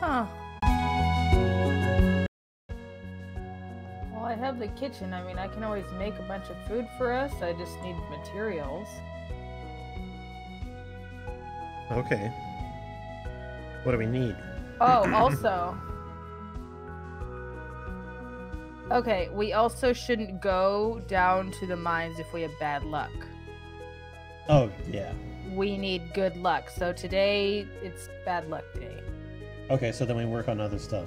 Huh. Well, I have the kitchen. I mean, I can always make a bunch of food for us. I just need materials. Okay. What do we need? Oh, also. Okay, we also shouldn't go down to the mines if we have bad luck. Oh, yeah. We need good luck. So today, it's bad luck day. Okay, so then we work on other stuff.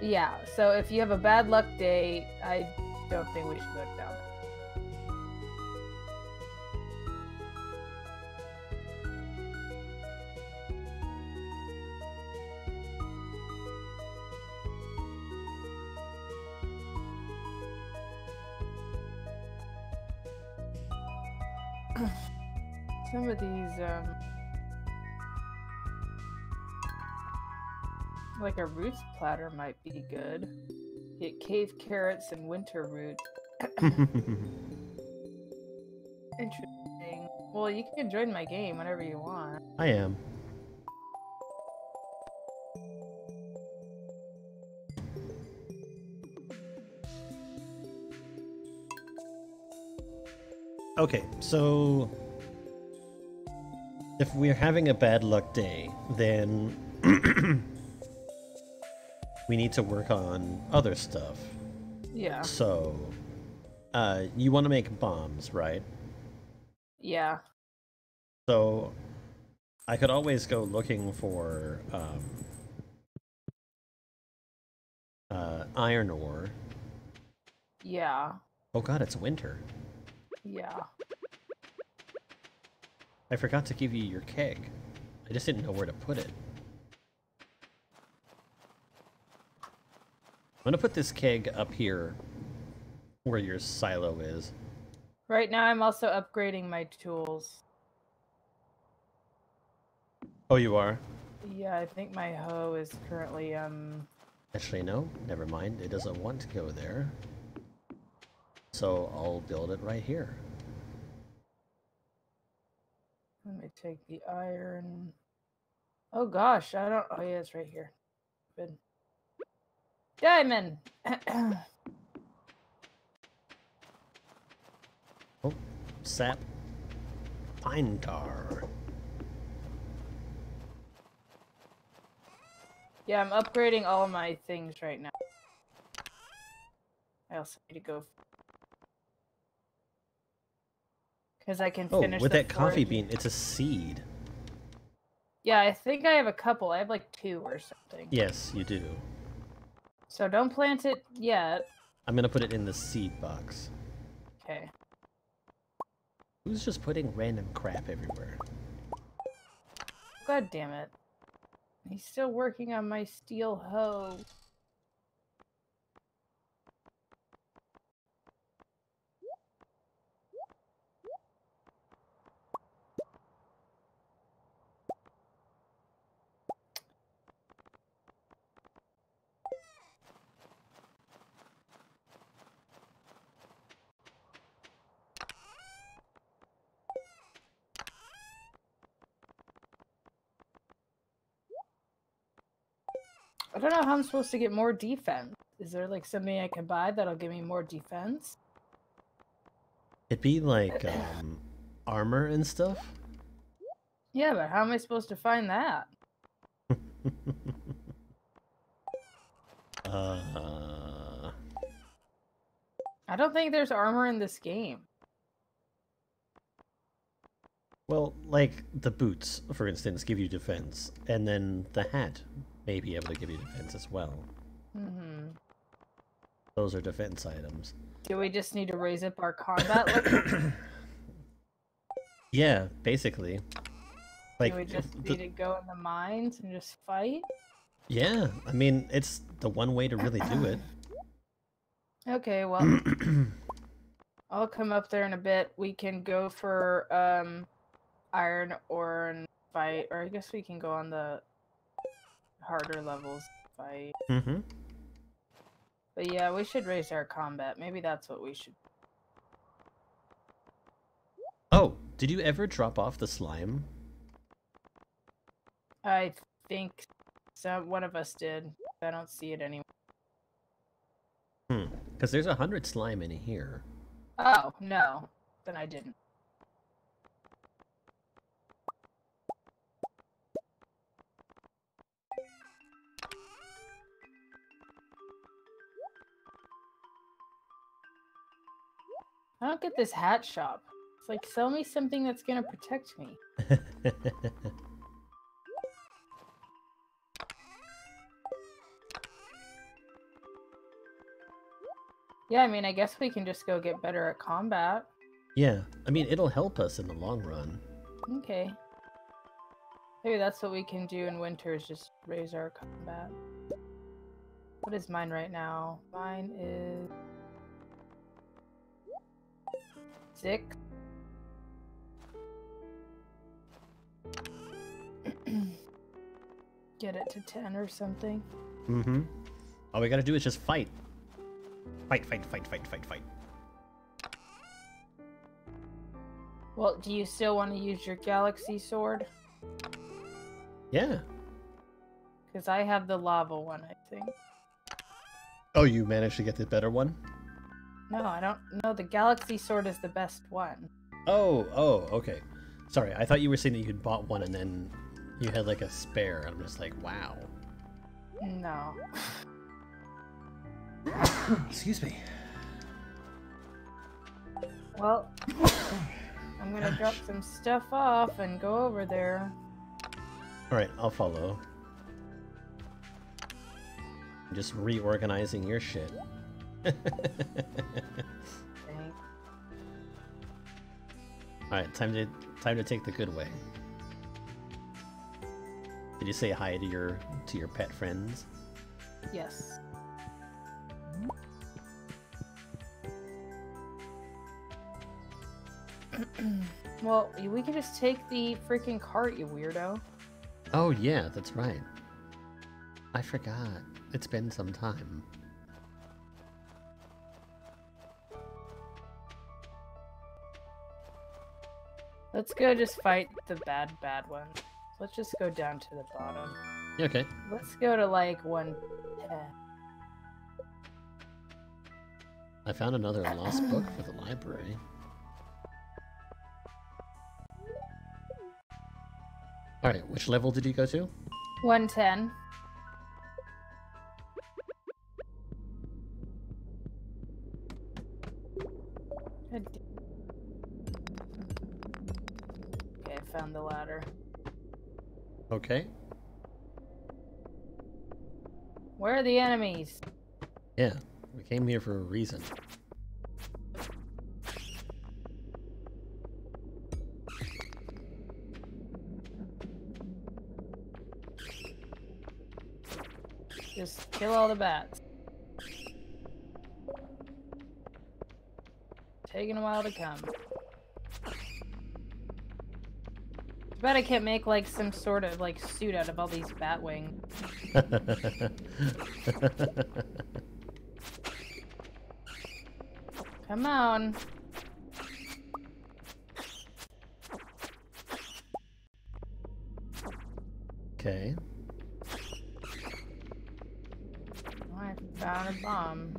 Yeah, so if you have a bad luck day, I don't think we should go down. Some of these, like a roots platter might be good. Get cave carrots and winter root. Interesting. Well, you can join my game whenever you want. I am. Okay, so if we're having a bad luck day, then we need to work on other stuff. Yeah. So, you want to make bombs, right? Yeah. So, I could always go looking for iron ore. Yeah. Oh god, it's winter. Yeah. I forgot to give you your keg. I just didn't know where to put it. I'm gonna put this keg up here where your silo is. Right now I'm also upgrading my tools. Oh, you are? Yeah, I think my hoe is currently Actually no, never mind. It doesn't want to go there. So I'll build it right here. Let me take the iron. Oh gosh, I don't yeah, it's right here. Good. Diamond. Oh, sap. Pine tar. Yeah, I'm upgrading all my things right now. I also need to go because I can finish. Oh, with that coffee bean, it's a seed. Yeah, I think I have a couple. I have like 2 or something. Yes, you do. So don't plant it yet. I'm gonna put it in the seed box. Okay. Who's just putting random crap everywhere? God damn it. He's still working on my steel hoe. I don't know how I'm supposed to get more defense. Is there like something I can buy that'll give me more defense? It'd be like armor and stuff? Yeah, but how am I supposed to find that? I don't think there's armor in this game. Well, like the boots, for instance, give you defense, and then the hat may be able to give you defense as well. Mm-hmm. Those are defense items. Do we just need to raise up our combat level? Yeah, basically. Like, do we just need to go in the mines and just fight? Yeah, I mean, it's the one way to really do it. Okay, well, I'll come up there in a bit. We can go for iron ore and fight, or I guess we can go on the harder levels fight. Mm-hmm. But yeah, we should raise our combat. Maybe that's what we should. Oh, Did you ever drop off the slime? I think so. One of us did. I don't see it anymore. Because there's 100 slime in here. Oh, no. Then I didn't. I don't get this hat shop. It's like, sell me something that's gonna protect me. Yeah, I mean, I guess we can just go get better at combat. Yeah, I mean, it'll help us in the long run. Okay. Maybe that's what we can do in winter is just raise our combat. What is mine right now? Mine is... 6. Get it to 10 or something. Mm-hmm. All we gotta do is just fight. Fight, fight, fight, fight, fight, fight. Well, do you still want to use your galaxy sword? Yeah. Because I have the lava one, I think. Oh, you managed to get the better one? No, I don't know. The galaxy sword is the best one. Oh, okay. Sorry, I thought you were saying that you had bought one and then you had like a spare. I'm just like, wow. No. Excuse me. Well, I'm gonna drop some stuff off and go over there. Alright, I'll follow. I'm just reorganizing your shit. Alright, time to take the good way. Did you say hi to your pet friends? Yes. Well, we can just take the freaking cart, you weirdo. Oh yeah, that's right. I forgot. It's been some time. Let's go just fight the bad one. Let's just go down to the bottom. Okay. Let's go to like 110. I found another lost book for the library. Alright, which level did you go to? 110. Found the ladder. Okay. Where are the enemies? Yeah, we came here for a reason. Just kill all the bats. Taking a while to come. I bet I can't make like some sort of like suit out of all these bat wings. Come on. Okay. Oh, I found a bomb.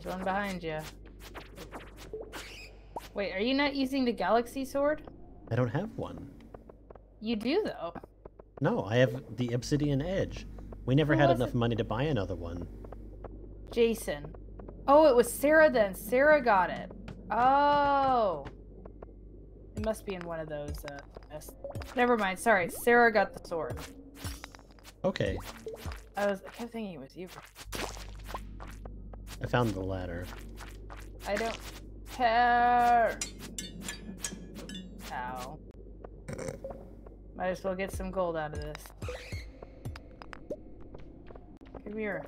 There's one behind you. Wait, are you not using the galaxy sword? I don't have one. You do, though. No, I have the obsidian edge. We never had enough money to buy another one. Jason. Oh, it was Sarah then. Sarah got it. Oh. It must be in one of those. Never mind. Sorry. Sarah got the sword. Okay. I kept thinking it was you. I found the ladder. I don't care. Ow. Might as well get some gold out of this. Come here,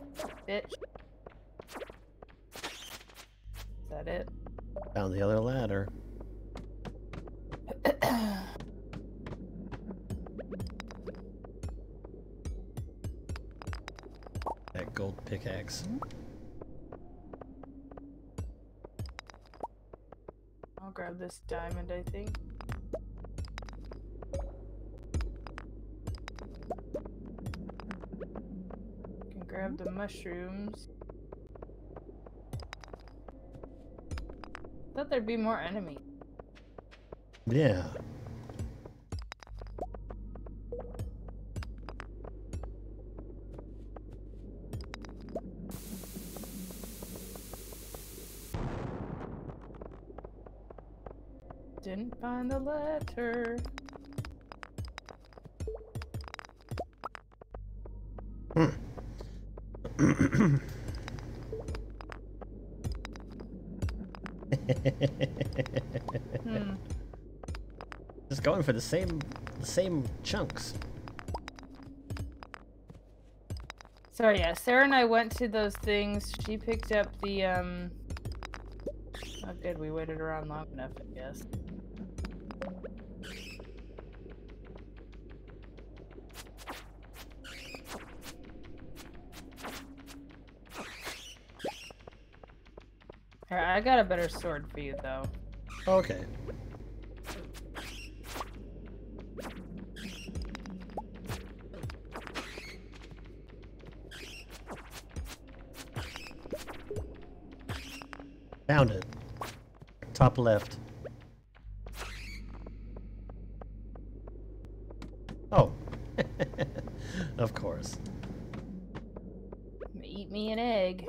bitch. Is that it? Found the other ladder. That gold pickaxe. I'll grab this diamond, I think. Can grab the mushrooms. I thought there'd be more enemies. Yeah. Didn't find the letter. Just going for the same chunks. So yeah, Sarah and I went to those things. She picked up the Oh good, we waited around long enough, I guess. All right, I got a better sword for you, though. Okay. Found it. Top left. Oh. Of course. Eat me an egg.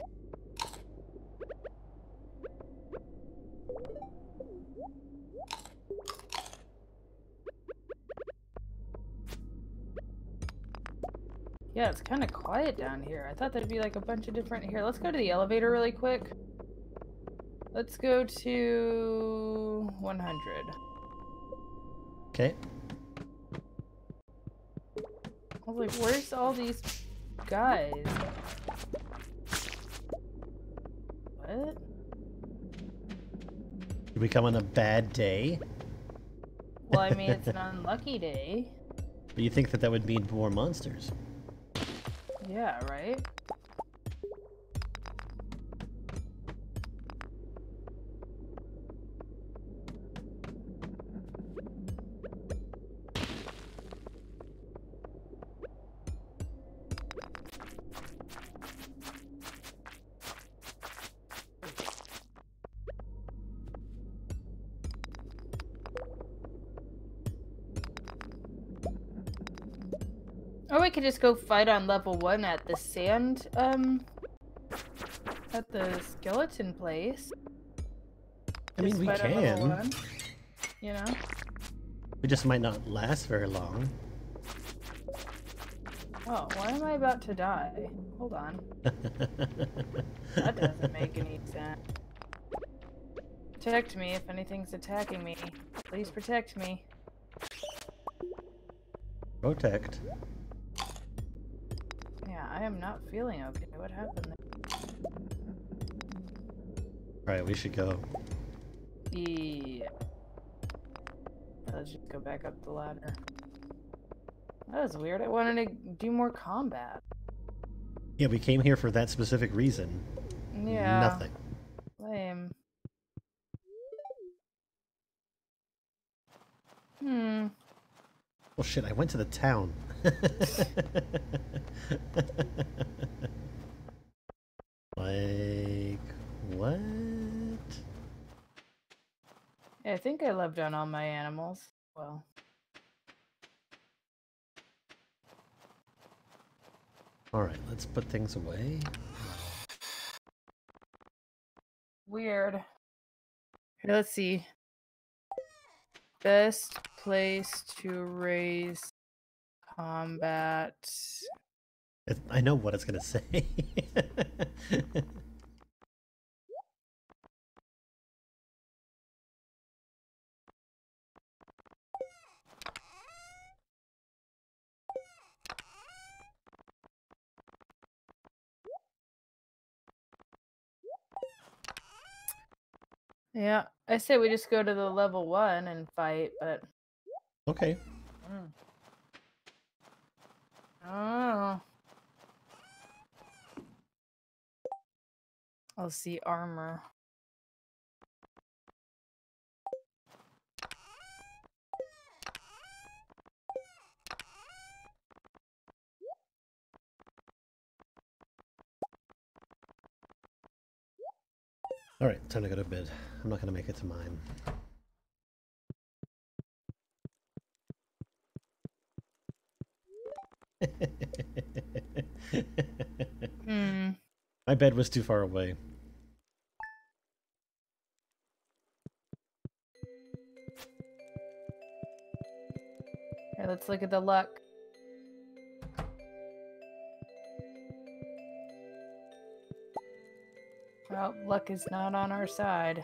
Yeah, it's kind of quiet down here. I thought there'd be like a bunch of different... Here, let's go to the elevator really quick. Let's go to... 100. Okay. I was like, where's all these guys? What? Did we come on a bad day? Well, I mean, it's an unlucky day. But you think that would mean more monsters? Yeah, right? Or we could just go fight on level 1 at the sand, at the skeleton place. I mean, we can. You know? We just might not last very long. Oh, why am I about to die? Hold on. That doesn't make any sense. Protect me if anything's attacking me. Please protect me. Protect. I am not feeling okay. What happened there? Alright, we should go. Yeah. Let's just go back up the ladder. That was weird. I wanted to do more combat. Yeah, we came here for that specific reason. Yeah. Nothing. Lame. Hmm. Oh shit, I went to the town. Like, what? Yeah, I think I loved on all my animals. Well. Alright, let's put things away. Weird. Here, let's see. Best place to raise combat. I know what it's gonna say. Yeah, I say we just go to the level 1 and fight, but... Okay. Oh. I'll see armor. Alright, time to go to bed. I'm not going to make it to mine. My bed was too far away. Okay, let's look at the luck. Well, luck is not on our side.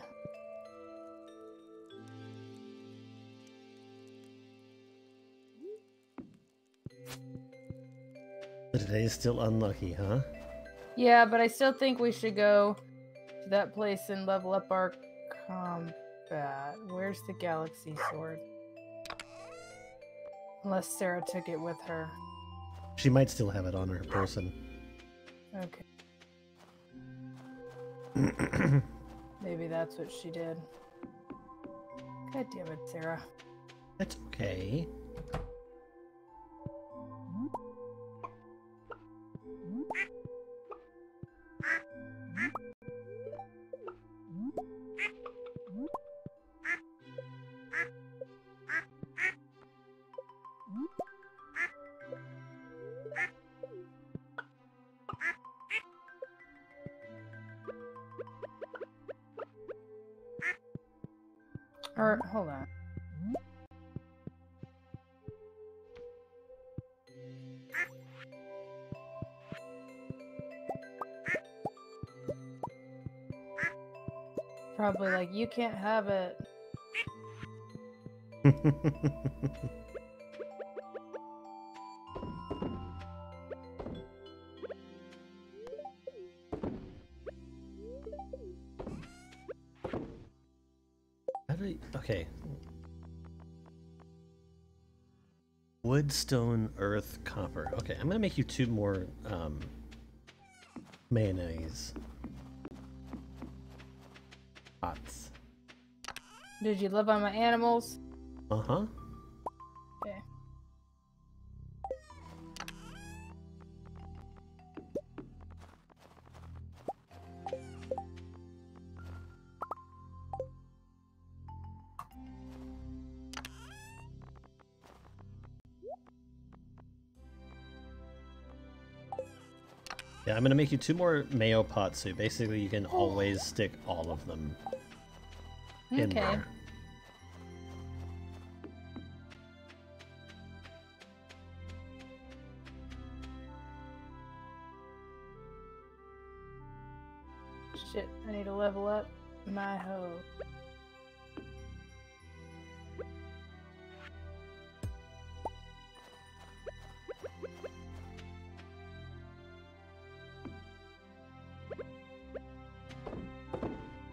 Today is still unlucky, huh? Yeah, but I still think we should go to that place and level up our combat. Where's the galaxy sword? Unless Sarah took it with her. She might still have it on her person. Okay. Maybe that's what she did. God damn it, Sarah. That's okay. Or, hold on. Probably like, you can't have it. Okay. Wood, stone, earth, copper. Okay, I'm gonna make you two more mayonnaise pots. Did you live on my animals? Uh-huh. Okay. Yeah, I'm gonna make you two more mayo pots, so basically you can always stick all of them in there. Shit, I need to level up my hoe.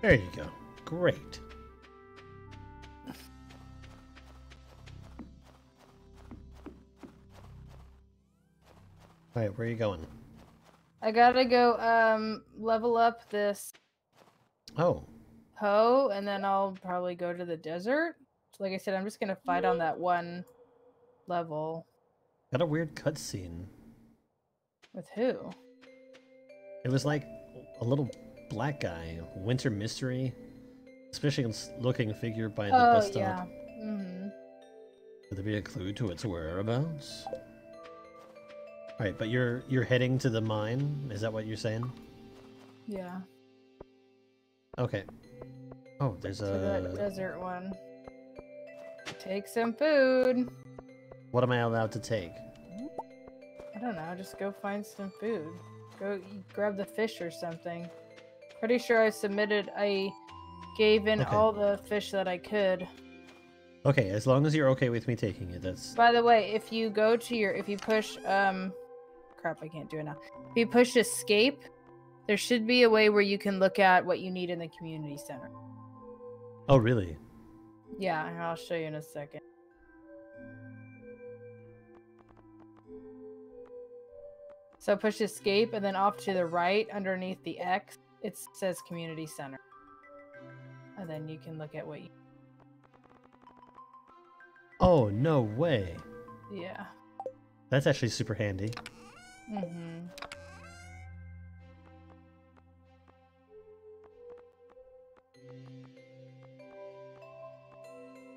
There you go. Great. Alright, where are you going? I gotta go level up this hoe, and then I'll probably go to the desert. Like I said, I'm just gonna fight on that one level. Got a weird cutscene. With who? It was like a little black guy, Winter Mystery, suspicious looking figure by the bus stop. Yeah. Mm-hmm. Could there be a clue to its whereabouts? All right, but you're heading to the mine. Is that what you're saying? Yeah. Okay. Oh, there's that desert one. Take some food. What am I allowed to take? I don't know. Just go find some food. Go grab the fish or something. Pretty sure I gave in all the fish that I could. Okay, as long as you're okay with me taking it, that's... By the way, if you go to your... If you push... Crap, I can't do it now. If you push escape, there should be a way where you can look at what you need in the community center. Oh, really? Yeah, I'll show you in a second. So push escape, and then off to the right, underneath the X, it says community center, and then you can look at what you... Oh, no way. Yeah. That's actually super handy. Mm-hmm.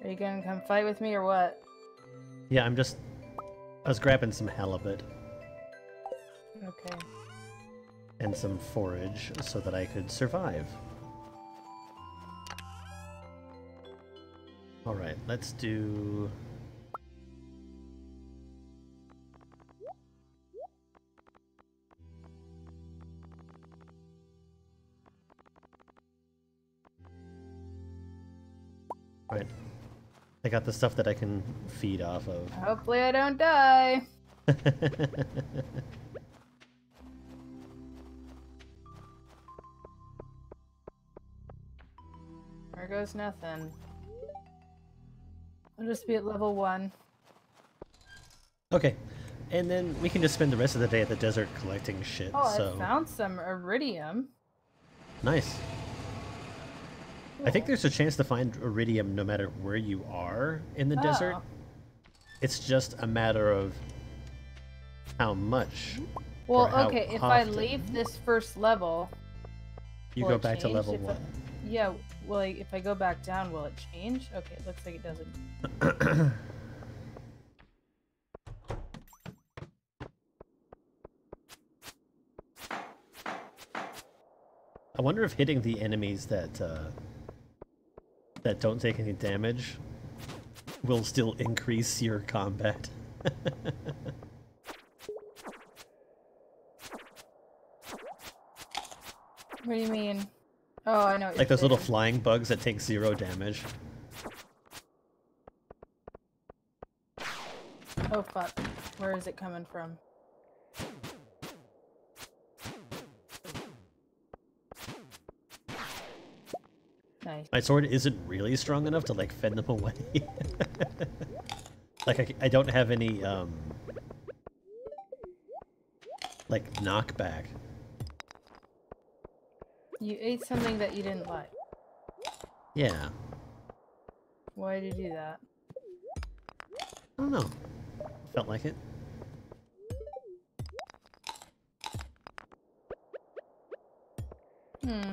Are you gonna come fight with me or what? Yeah, I was grabbing some halibut. Okay. And some forage so that I could survive. Alright, let's do... Alright. I got the stuff that I can feed off of. Hopefully I don't die! There goes nothing. I'll just be at level 1. Okay. And then we can just spend the rest of the day at the desert collecting shit. Oh, so. I found some iridium. Nice. I think there's a chance to find iridium no matter where you are in the desert. It's just a matter of how much. Well, okay, if I leave this first level... You go back to level 1. Yeah, well, if I go back down, will it change? Okay, it looks like it doesn't. I wonder if hitting the enemies that that don't take any damage will still increase your combat. What do you mean? Oh, I know what you're saying. Those little flying bugs that take 0 damage. Oh fuck. Where is it coming from? Nice. My sword isn't really strong enough to like fend them away. I don't have any like knockback. You ate something that you didn't like. Yeah. Why did you do that? I don't know. Felt like it. Hmm.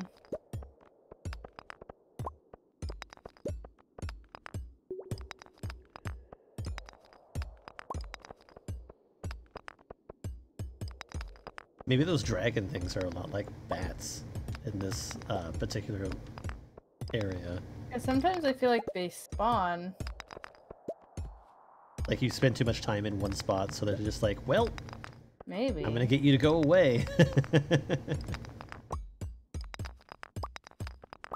Maybe those dragon things are a lot like bats in this particular area. Yeah, sometimes I feel like they spawn. Like you spend too much time in one spot so they're just like, well, maybe I'm gonna get you to go away.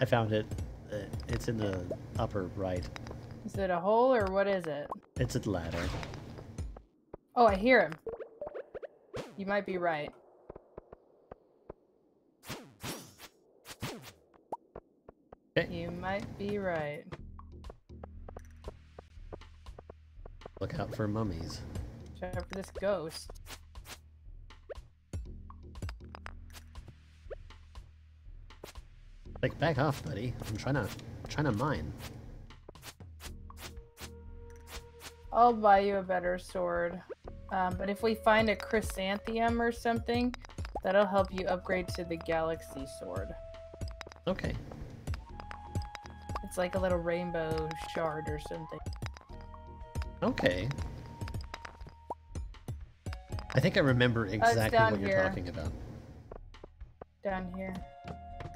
I found it. It's in the upper right. Is it a hole or what is it? It's a ladder. Oh, I hear him. You might be right. You might be right. Look out for mummies. Watch out for this ghost. Like, back off, buddy. I'm trying to mine. I'll buy you a better sword. But if we find a chrysanthemum or something, that'll help you upgrade to the galaxy sword. Okay. It's like a little rainbow shard or something. Okay. I think I remember exactly what you're talking about. Down here.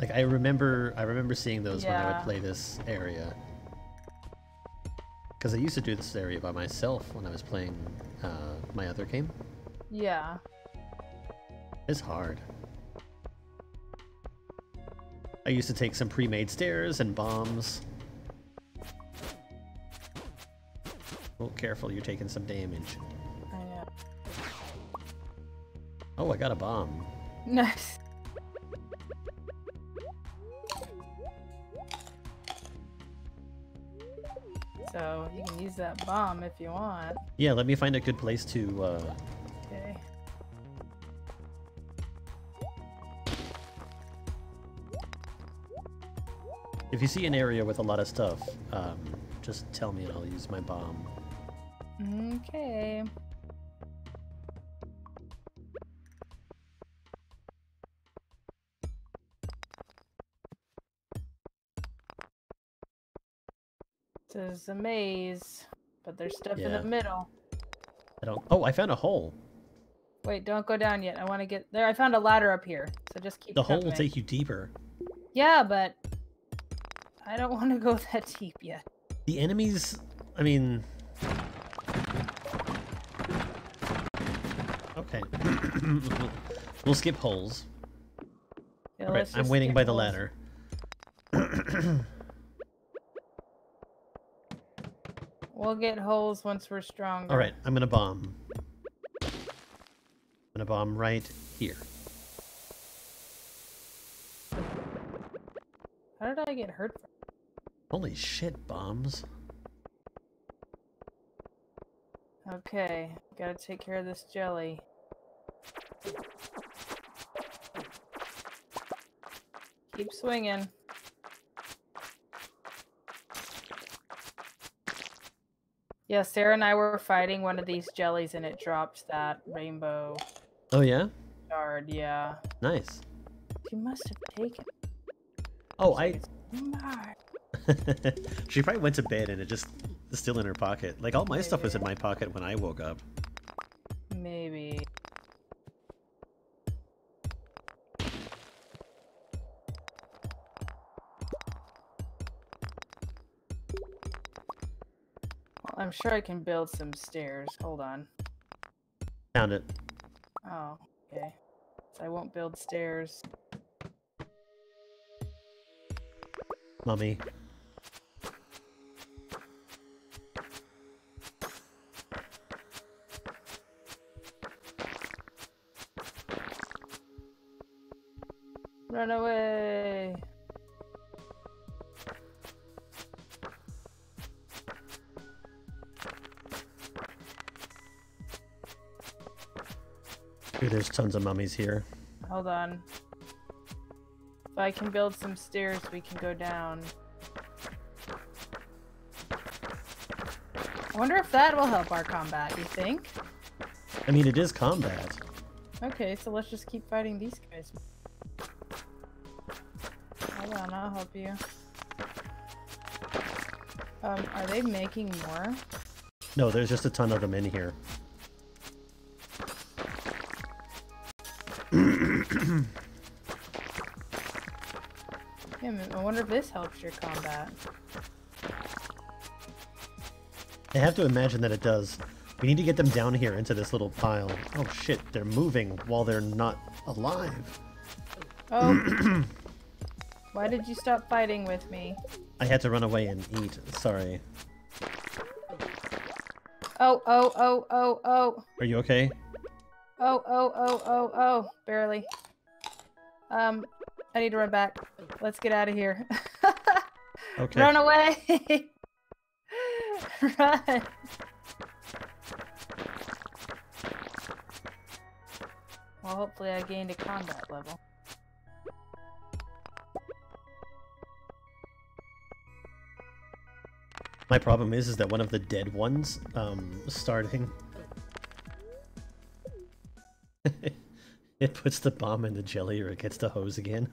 Like I remember seeing those when I would play this area. Because I used to do this area by myself when I was playing my other game. Yeah. It's hard. I used to take some pre-made stairs and bombs. Oh, careful, you're taking some damage. I know. Oh, I got a bomb. Nice. So, you can use that bomb if you want. Yeah, let me find a good place to, Okay. If you see an area with a lot of stuff, just tell me and I'll use my bomb. Okay. There's a maze, but there's stuff in the middle. I don't. Oh, I found a hole. Wait, don't go down yet. I want to get there. I found a ladder up here, so just keep. The hole will take you deeper. Yeah, but I don't want to go that deep yet. The enemies. I mean. Okay. We'll skip holes. Yeah, all right, I'm waiting by the ladder. We'll get holes once we're stronger. All right, I'm gonna bomb. I'm gonna bomb right here. How did I get hurt? Holy shit, bombs. Okay, gotta take care of this jelly. Keep swinging. Yeah, Sarah and I were fighting one of these jellies and it dropped that rainbow. Oh, yeah? Shard, yeah. Nice. She must have taken it. Oh, She probably went to bed and it just is still in her pocket. Like, all my stuff was in my pocket when I woke up. Maybe. I'm sure I can build some stairs. Hold on. Found it. Oh, okay. So I won't build stairs. Mummy. Run away! Dude, there's tons of mummies here. Hold on. If I can build some stairs, we can go down. I wonder if that will help our combat, you think? I mean, it is combat. Okay, so let's just keep fighting these guys. Hold on, I'll help you. Are they making more? No, there's just a ton of them in here. I wonder if this helps your combat. I have to imagine that it does. We need to get them down here into this little pile. Oh shit, they're moving while they're not alive. Oh. Why did you stop fighting with me? I had to run away and eat. Sorry. Oh, oh, oh, oh, oh. Are you okay? Oh, oh, oh, oh, oh. Barely. I need to run back. Let's get out of here. Okay. Run away! Run! Well, hopefully I gained a combat level. My problem is that one of the dead ones, starting... It puts the bomb in the jelly or it gets the hose again.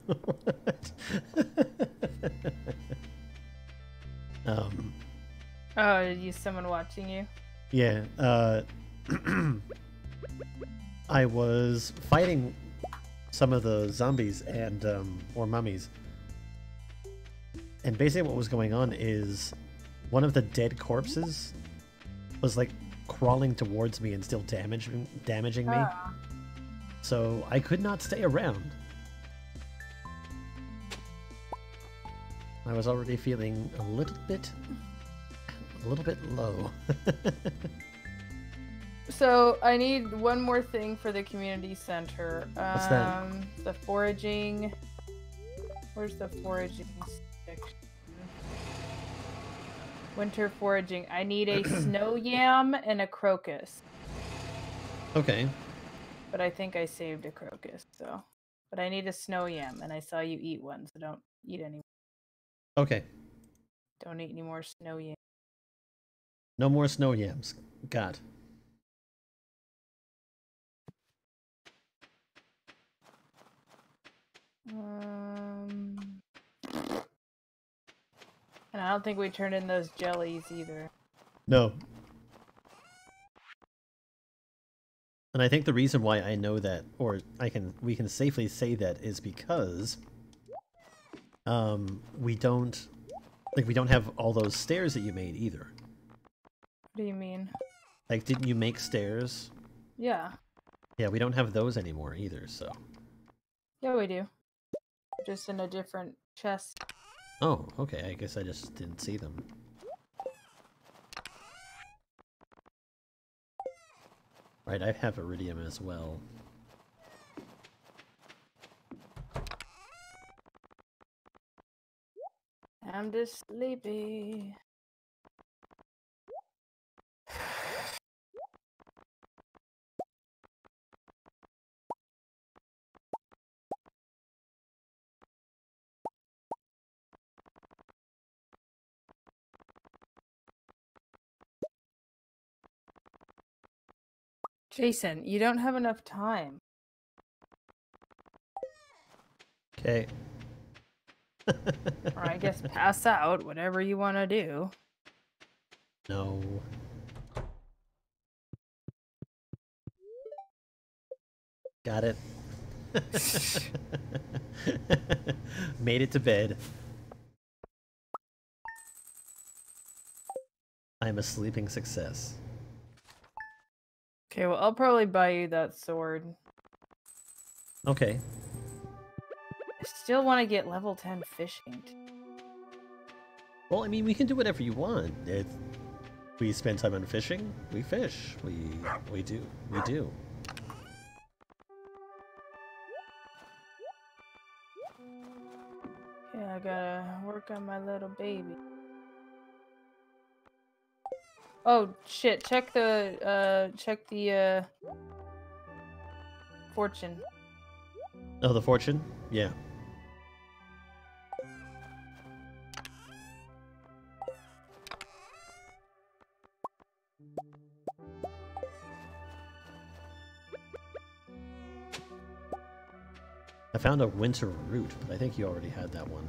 Oh, is someone watching you? Yeah. I was fighting some of the zombies and or mummies. And basically what was going on is one of the dead corpses was like crawling towards me and still damaging me. So I could not stay around. I was already feeling a little bit low. So I need one more thing for the community center. What's that? The foraging. Where's the foraging section? Winter foraging. I need a snow yam and a crocus. Okay. But I think I saved a crocus, so. But I need a snow yam, and I saw you eat one, so don't eat any. Okay. Don't eat any more snow yams. No more snow yams. God. And I don't think we turned in those jellies either. No. And I think the reason why I know that, or we can safely say that, is because we don't have all those stairs that you made either. What do you mean? Like, didn't you make stairs? Yeah. Yeah, we don't have those anymore either, so. Yeah, we do. Just in a different chest. Oh, okay. I guess I just didn't see them. Right, I have iridium as well. I'm just sleepy. Jason, you don't have enough time. Okay. Or I guess pass out, whatever you want to do. No. Got it. Made it to bed. I'm a sleeping success. Okay, well, I'll probably buy you that sword. Okay. I still want to get level 10 fishing. Well, I mean, we can do whatever you want. If we spend time on fishing, we fish. We do. Yeah, I gotta work on my little baby. Oh shit, check the fortune. Oh, the fortune? Yeah. I found a winter root, but I think you already had that one.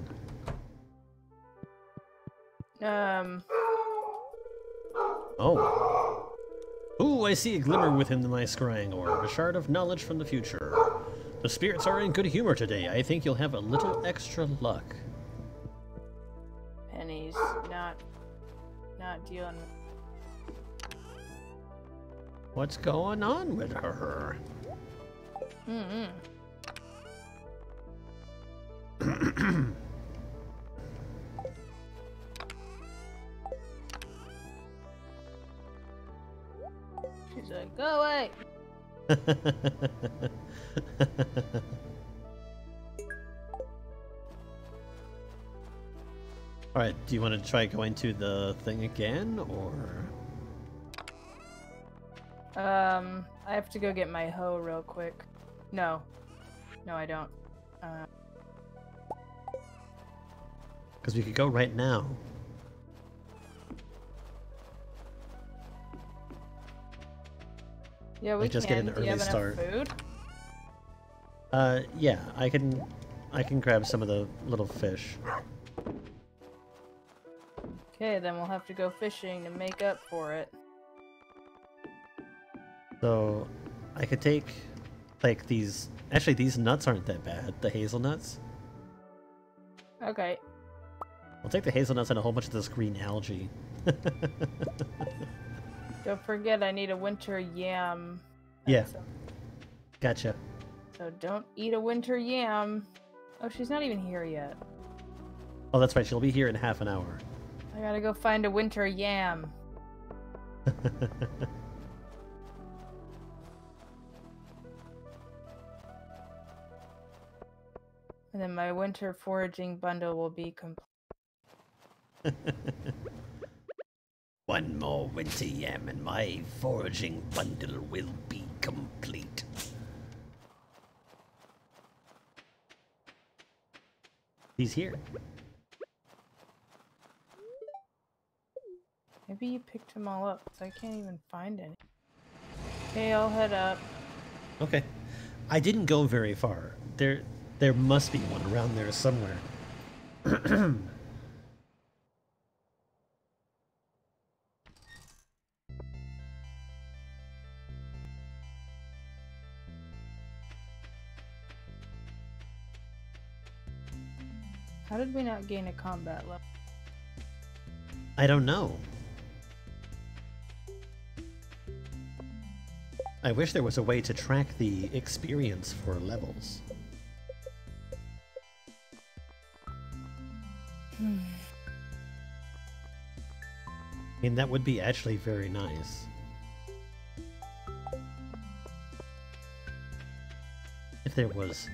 Oh. Ooh, I see a glimmer within my scrying orb, a shard of knowledge from the future. The spirits are in good humor today. I think you'll have a little extra luck. Pennies, not dealing with. What's going on with her? Mm-hmm. She's like, go away! Alright, do you want to try going to the thing again, or...? I have to go get my hoe real quick. No. No, I don't. Because we could go right now. Yeah, we can. Just get an early start. Food? Yeah, I can grab some of the little fish. Okay, then we'll have to go fishing to make up for it. So, I could take, like, these... Actually, these nuts aren't that bad. The hazelnuts. Okay. I'll take the hazelnuts and a whole bunch of this green algae. Don't forget, I need a winter yam. Yeah. Gotcha. So don't eat a winter yam. Oh, she's not even here yet. Oh, that's right. She'll be here in half an hour. I gotta go find a winter yam. And then my winter foraging bundle will be complete. One more winter yam and my foraging bundle will be complete. He's here. Maybe you picked them all up, so I can't even find any. Okay, I'll head up. Okay. I didn't go very far. There must be one around there somewhere. How did we not gain a combat level? I don't know. I wish there was a way to track the experience for levels. I mean, that would be actually very nice. If there was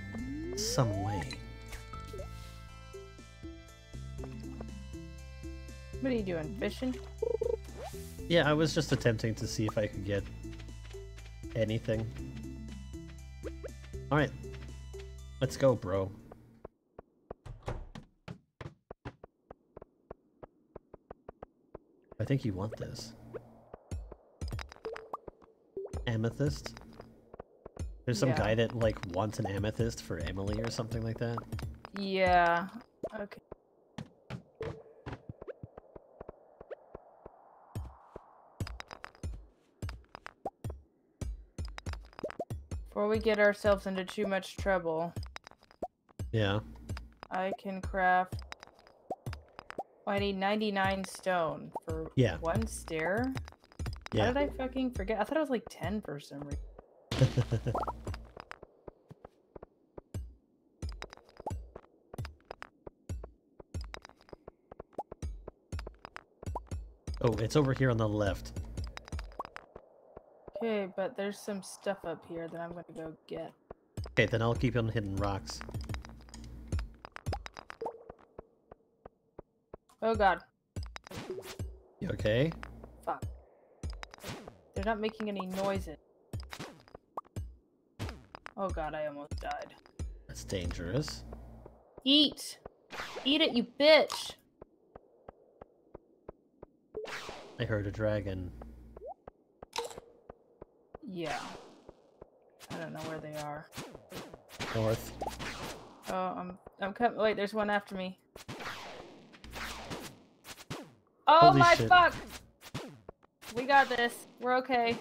some way. What are you doing, fishing? Yeah, I was just attempting to see if I could get anything. Alright. Let's go, bro. I think you want this. Amethyst? There's some guy that, like, wants an amethyst for Emily or something like that. Yeah. Okay. Before we get ourselves into too much trouble. Yeah. I can craft... Oh, I need 99 stone for one stair? Yeah. How did I fucking forget? I thought it was like 10 for some reason. Oh, it's over here on the left. Okay, but there's some stuff up here that I'm gonna go get. Okay, then I'll keep on hidden rocks. Oh god. You okay? Fuck. They're not making any noises. Oh god, I almost died. That's dangerous. Eat! Eat it, you bitch! I heard a dragon. Yeah. I don't know where they are. North. Oh, I'm coming. Wait, there's one after me. Oh my fuck! We got this. We're okay.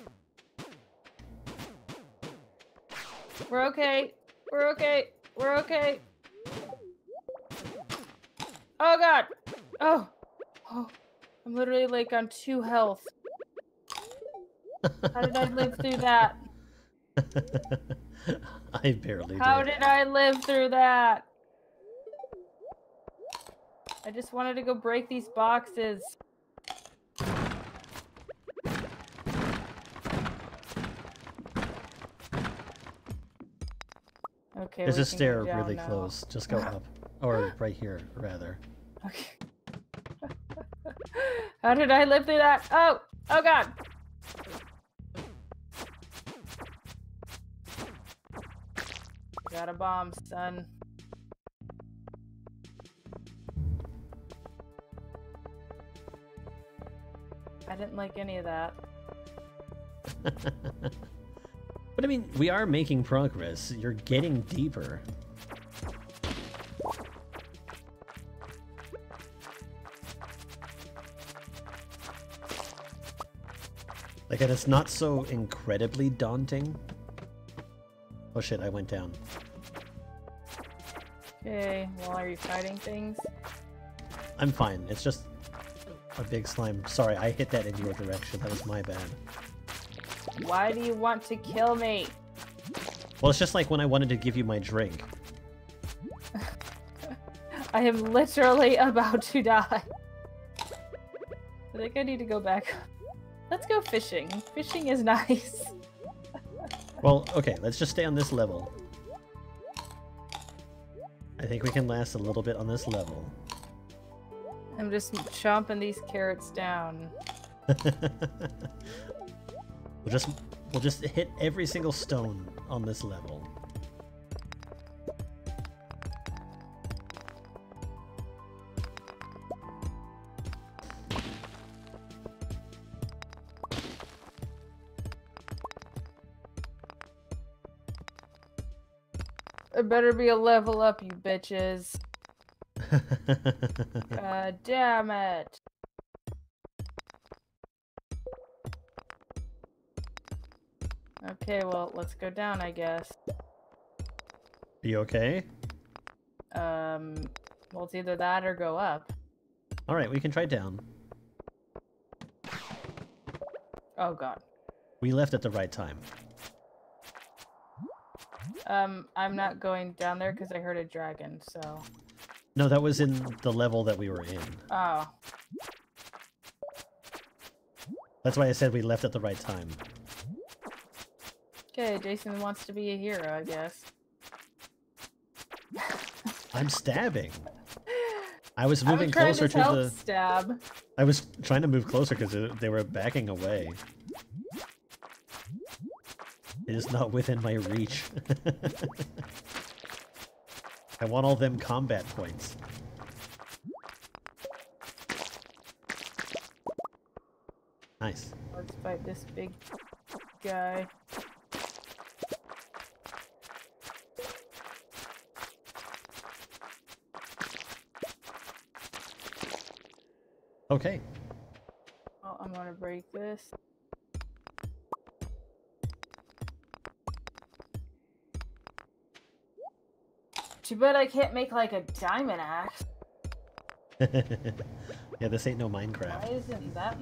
We're okay. We're okay. We're okay. Oh god! Oh! Oh! I'm literally like on 2 health. How did I live through that? I barely did. How did I live through that? I just wanted to go break these boxes. Okay, there's a stair really close. Just go up. Or right here, rather. Okay. How did I live through that? Oh! Oh god! Got a bomb, son. I didn't like any of that. But I mean, we are making progress. You're getting deeper. Like, and it's not so incredibly daunting. Oh shit, I went down. Okay, well, are you fighting things? I'm fine. It's just a big slime. Sorry, I hit that in your direction. That was my bad. Why do you want to kill me? Well, it's just like when I wanted to give you my drink. I am literally about to die. I think I need to go back. Let's go fishing. Fishing is nice. Well, okay, let's just stay on this level. I think we can last a little bit on this level. I'm just chomping these carrots down. We'll just hit every single stone on this level. It better be a level up, you bitches. God damn it. Okay, well, let's go down, I guess. You okay? Well, it's either that or go up. All right, we can try down. Oh, God. We left at the right time. I'm not going down there because I heard a dragon, so... No, that was in the level that we were in. Oh. That's why I said we left at the right time. Okay, Jason wants to be a hero, I guess. I'm stabbing. I was moving closer to the... stab. I was trying to move closer because they were backing away. It is not within my reach. I want all them combat points. Nice. Let's fight this big guy. Okay. Well, I'm gonna break this. Too bad I can't make like a diamond axe. Yeah, this ain't no Minecraft. Why isn't that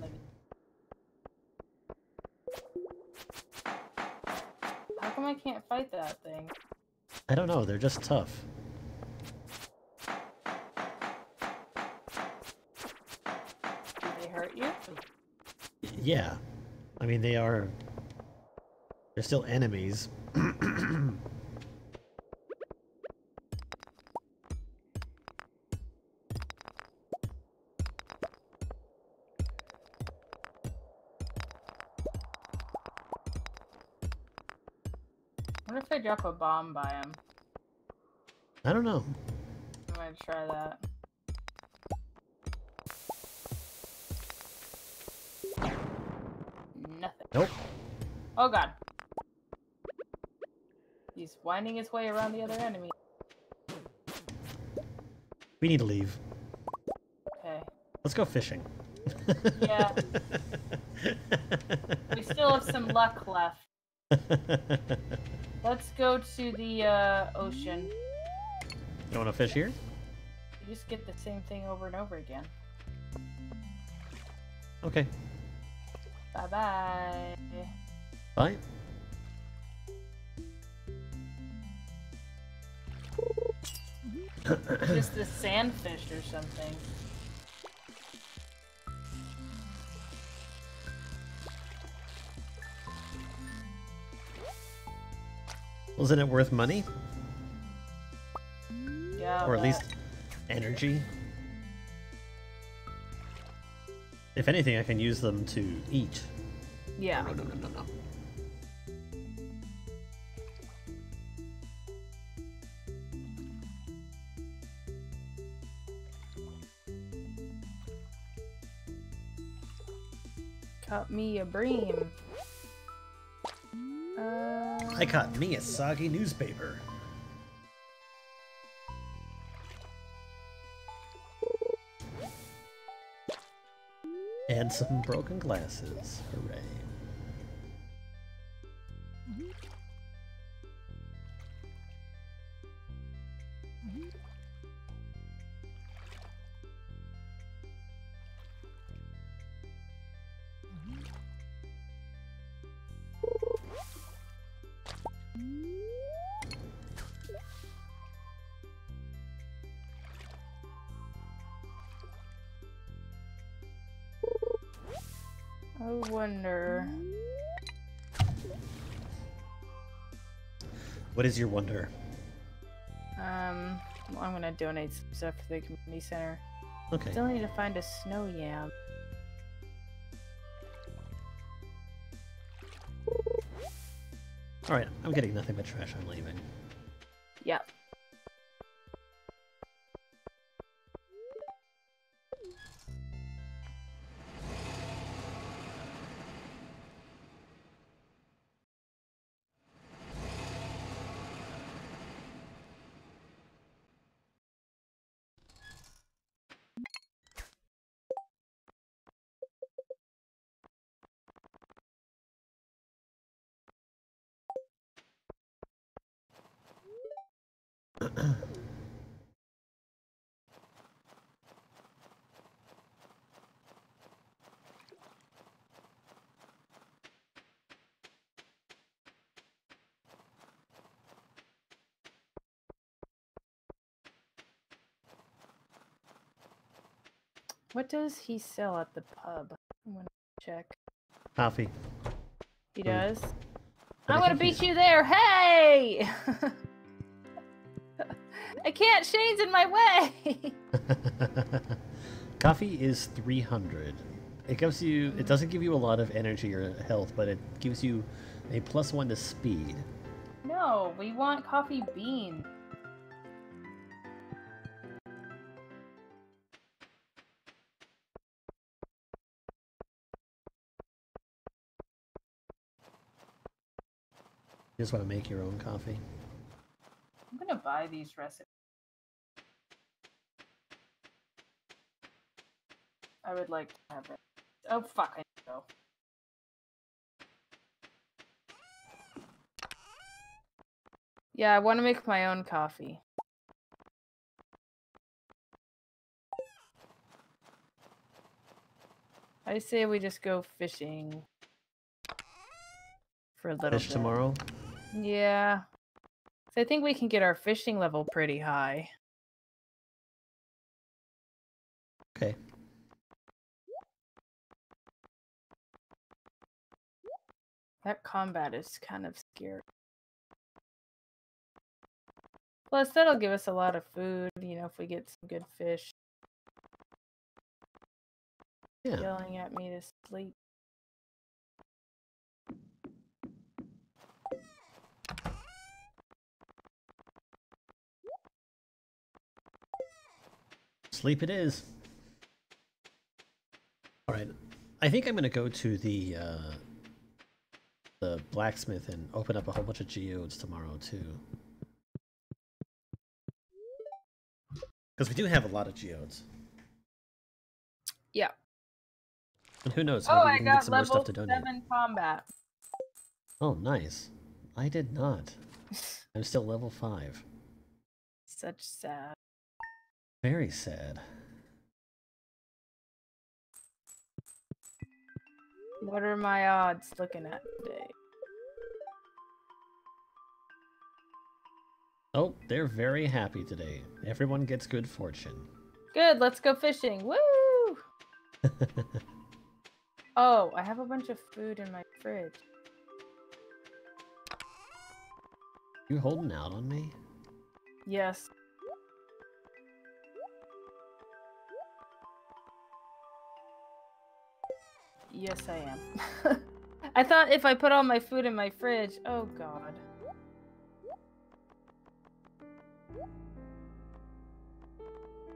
like... How come I can't fight that thing? I don't know, they're just tough. Do they hurt you? Yeah. I mean, they are... They're still enemies. Drop a bomb by him. I don't know. I'm gonna try that. Nothing. Nope. Oh God. He's winding his way around the other enemy. We need to leave. Okay. Let's go fishing. Yeah. We still have some luck left. Let's go to the ocean. You want to fish here? You just get the same thing over and over again. Okay. Bye bye. Bye. Just the sandfish or something. Isn't it worth money? Yeah, or at least energy? If anything, I can use them to eat. Yeah. No. Caught me a bream. I caught me a soggy newspaper. And some broken glasses. Hooray. What is your wonder? Well, I'm gonna donate some stuff to the community center. Okay. Still need to find a snow yam. All right, I'm getting nothing but trash. I'm leaving. Yep. What does he sell at the pub? I'm gonna check. Coffee. He does? I'm gonna beat you there! Hey! I can't! Shane's in my way! Coffee is 300. It gives you, it doesn't give you a lot of energy or health, but it gives you a +1 to speed. No, we want coffee bean. You just want to make your own coffee. I'm gonna buy these recipes. I would like to have it. Oh fuck! I need to go. Yeah, I want to make my own coffee. I say we just go fishing for a little bit. Fish tomorrow? Yeah. So I think we can get our fishing level pretty high. Okay. That combat is kind of scary. Plus, that'll give us a lot of food, you know, if we get some good fish. Yeah. Yelling at me to sleep. Sleep it is. All right, I think I'm gonna go to the blacksmith and open up a whole bunch of geodes tomorrow too, because we do have a lot of geodes. Yeah. And who knows? Oh, maybe we can get some more stuff to donate. I got level 7 combat. Oh, nice! I did not. I'm still level 5. Such sad. Very sad. What are my odds looking at today? Oh, they're very happy today. Everyone gets good fortune. Good, let's go fishing. Woo! Oh, I have a bunch of food in my fridge. You holding out on me? Yes. Yes, I am. I thought if I put all my food in my fridge... Oh, God.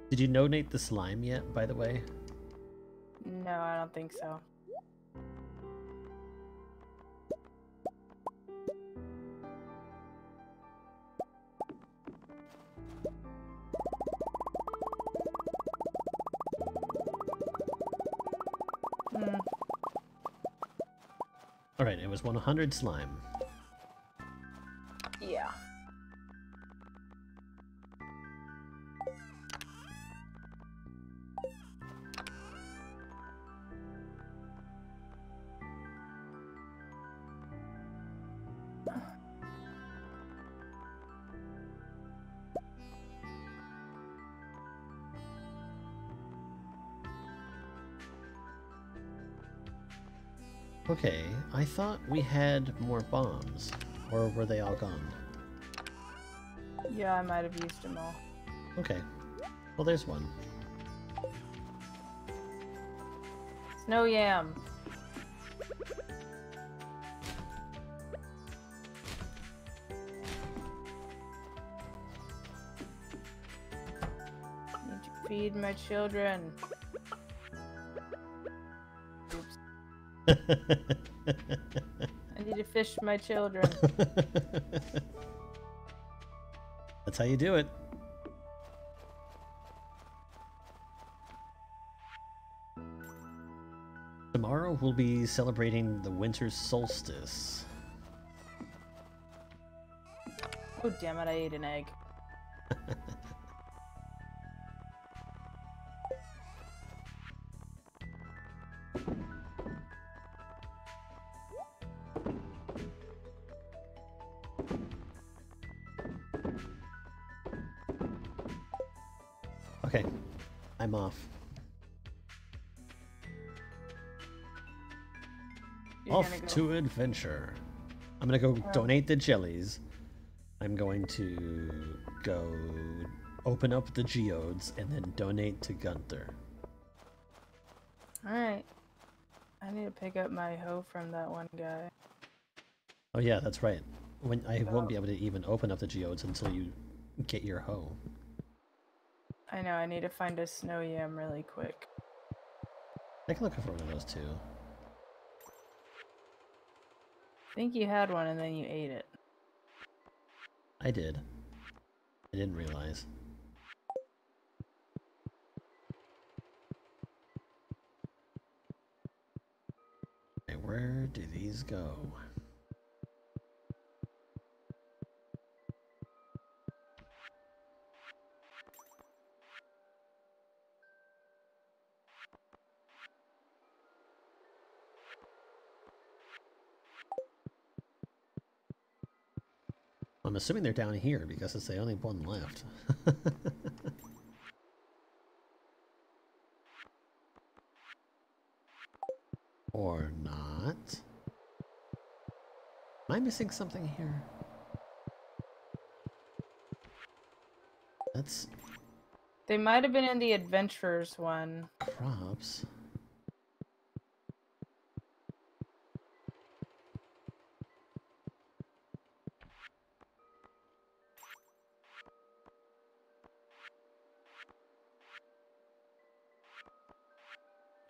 Did you donate the slime yet, by the way? No, I don't think so. All right, it was 100 slime. Yeah. Okay, I thought we had more bombs, or were they all gone? Yeah, I might have used them all. Okay. Well, there's one. Snow yam. I need to feed my children. I need to fish my children. That's how you do it. Tomorrow we'll be celebrating the winter solstice. Oh, damn it, I ate an egg. Off to adventure. I'm gonna go donate the jellies. I'm going to go open up the geodes and then donate to Gunther. Alright. I need to pick up my hoe from that one guy. Oh yeah, that's right. When I won't be able to even open up the geodes until you get your hoe. I know, I need to find a snow yam really quick. Take a look for one of those two. I think you had one and then you ate it. I did. I didn't realize. Okay, where do these go? I'm assuming they're down here because it's the only one left. Or not. Am I missing something here? That's... They might have been in the adventurers one. Crops.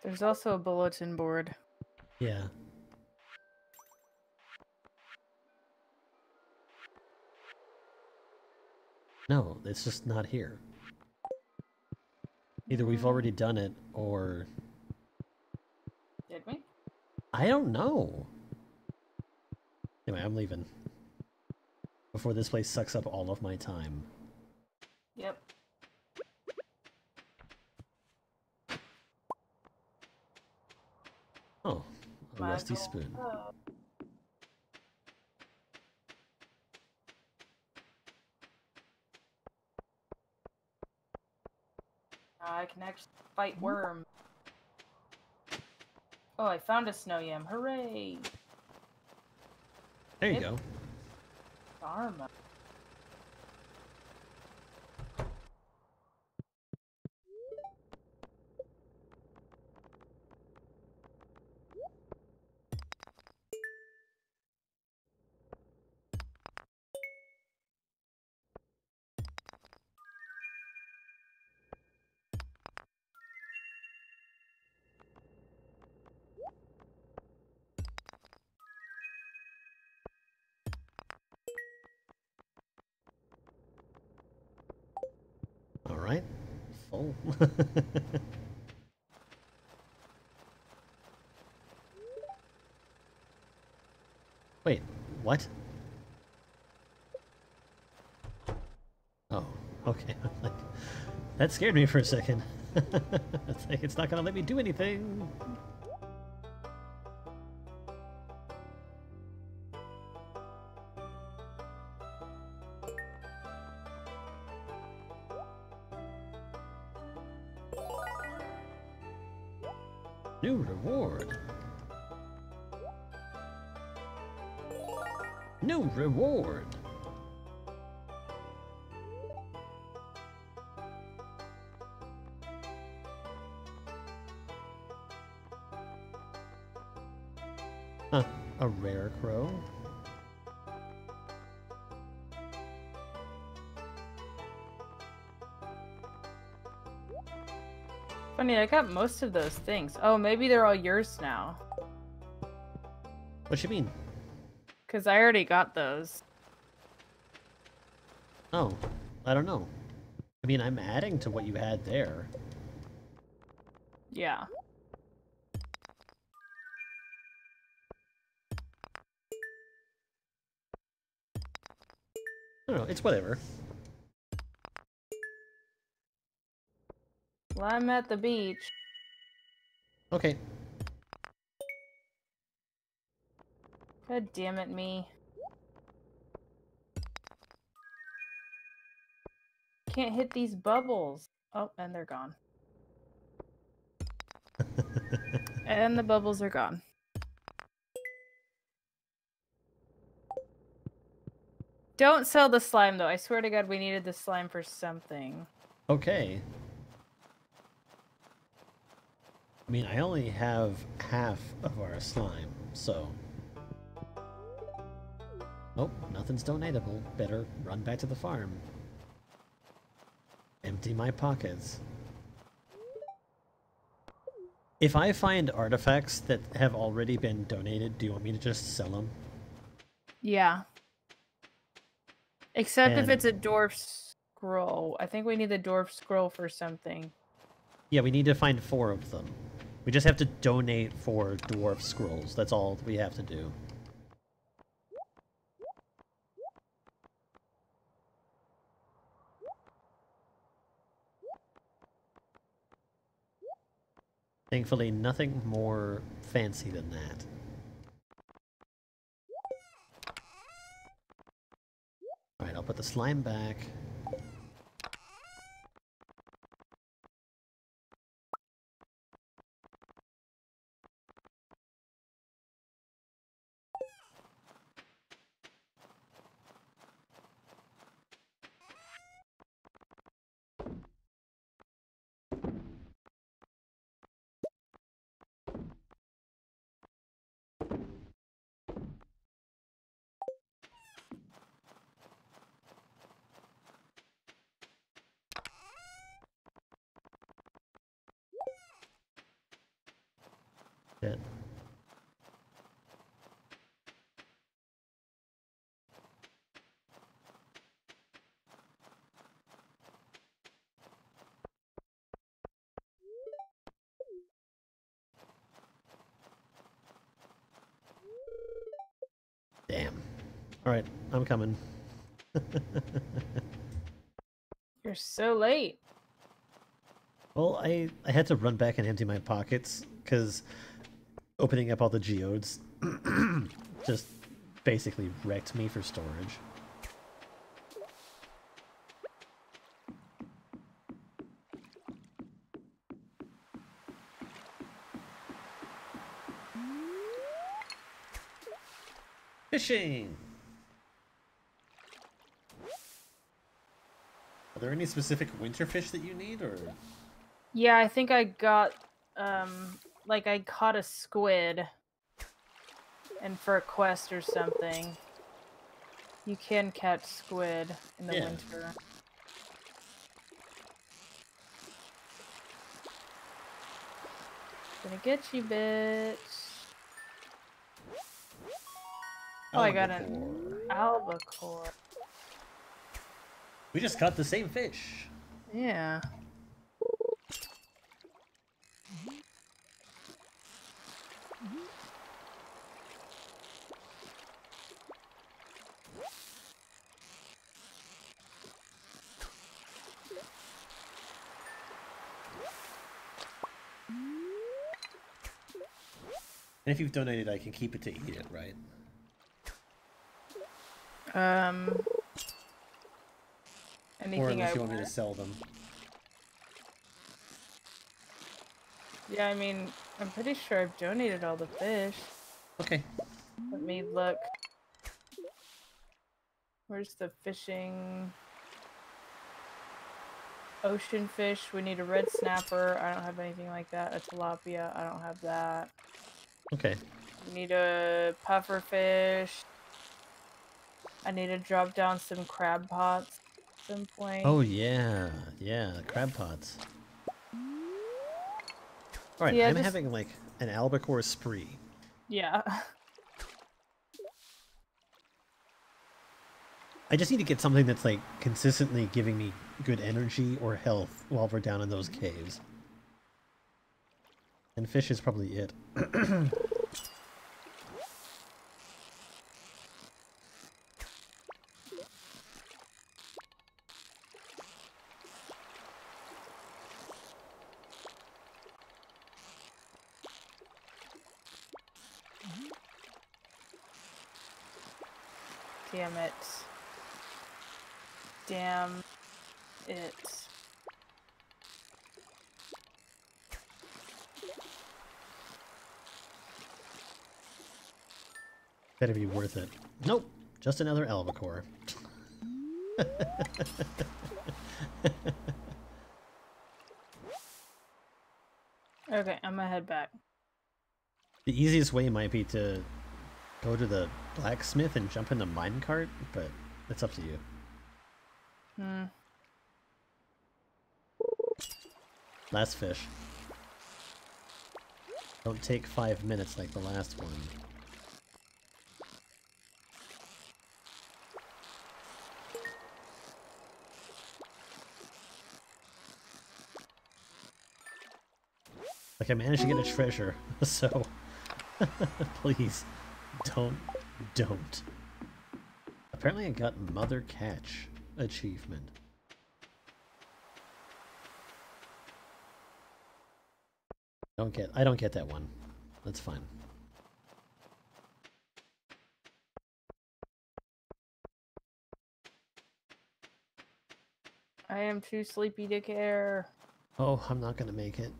There's also a bulletin board. Yeah. No, it's just not here. Either we've already done it, or... Did we? I don't know. Anyway, I'm leaving. Before this place sucks up all of my time. Yep. Oh, a rusty spoon. I can actually fight worms. Oh, I found a snow yam. Hooray! There you go. Dharma. Oh. Wait, what? Oh, okay. Like, that scared me for a second. It's like it's not gonna let me do anything. Reward. Huh, a rare crow. Funny, I got most of those things. Oh, maybe they're all yours now. What you mean? Because I already got those. Oh, I don't know. I mean, I'm adding to what you had there. Yeah. I don't know, it's whatever. Well, I'm at the beach. Okay. God damn it, me. Can't hit these bubbles. Oh, and they're gone. And the bubbles are gone. Don't sell the slime, though. I swear to God, we needed the slime for something. Okay. I mean, I only have half of our slime, so... Oh, nothing's donatable. Better run back to the farm. Empty my pockets. If I find artifacts that have already been donated, do you want me to just sell them? Yeah. Except if it's a dwarf scroll. I think we need the dwarf scroll for something. Yeah, we need to find 4 of them. We just have to donate 4 dwarf scrolls. That's all we have to do. Thankfully, nothing more fancy than that. Alright, I'll put the slime back. Damn. Alright, I'm coming. You're so late. Well, I had to run back and empty my pockets, because opening up all the geodes just basically wrecked me for storage. Fishing! Are there any specific winter fish that you need, or...? Yeah, I think I got, like I caught a squid and for a quest or something. You can catch squid in the winter. Gonna get you, bitch. Oh, I got an albacore. We just caught the same fish. Yeah. And if you've donated, I can keep it to eat it, right? Anything or unless you want me to sell them. Yeah, I mean, I'm pretty sure I've donated all the fish. Okay. Let me look. Where's the fishing? Ocean fish. We need a red snapper. I don't have anything like that. A tilapia. I don't have that. Okay. We need a puffer fish. I need to drop down some crab pots at some point. Oh yeah, yeah, crab pots. Alright, yeah, I'm just... having like an albacore spree. Yeah. I just need to get something that's like consistently giving me good energy or health while we're down in those caves. And fish is probably it. Damn it. Damn it. Better be worth it. Nope, just another albacore. Okay, I'm gonna head back. The easiest way might be to go to the blacksmith and jump in the minecart, but it's up to you. Hmm. Last fish. Don't take 5 minutes like the last one. Like, I managed to get a treasure, so please don't. Apparently I got Mother Catch achievement. I don't get that one. That's fine. I am too sleepy to care. Oh, I'm not gonna make it.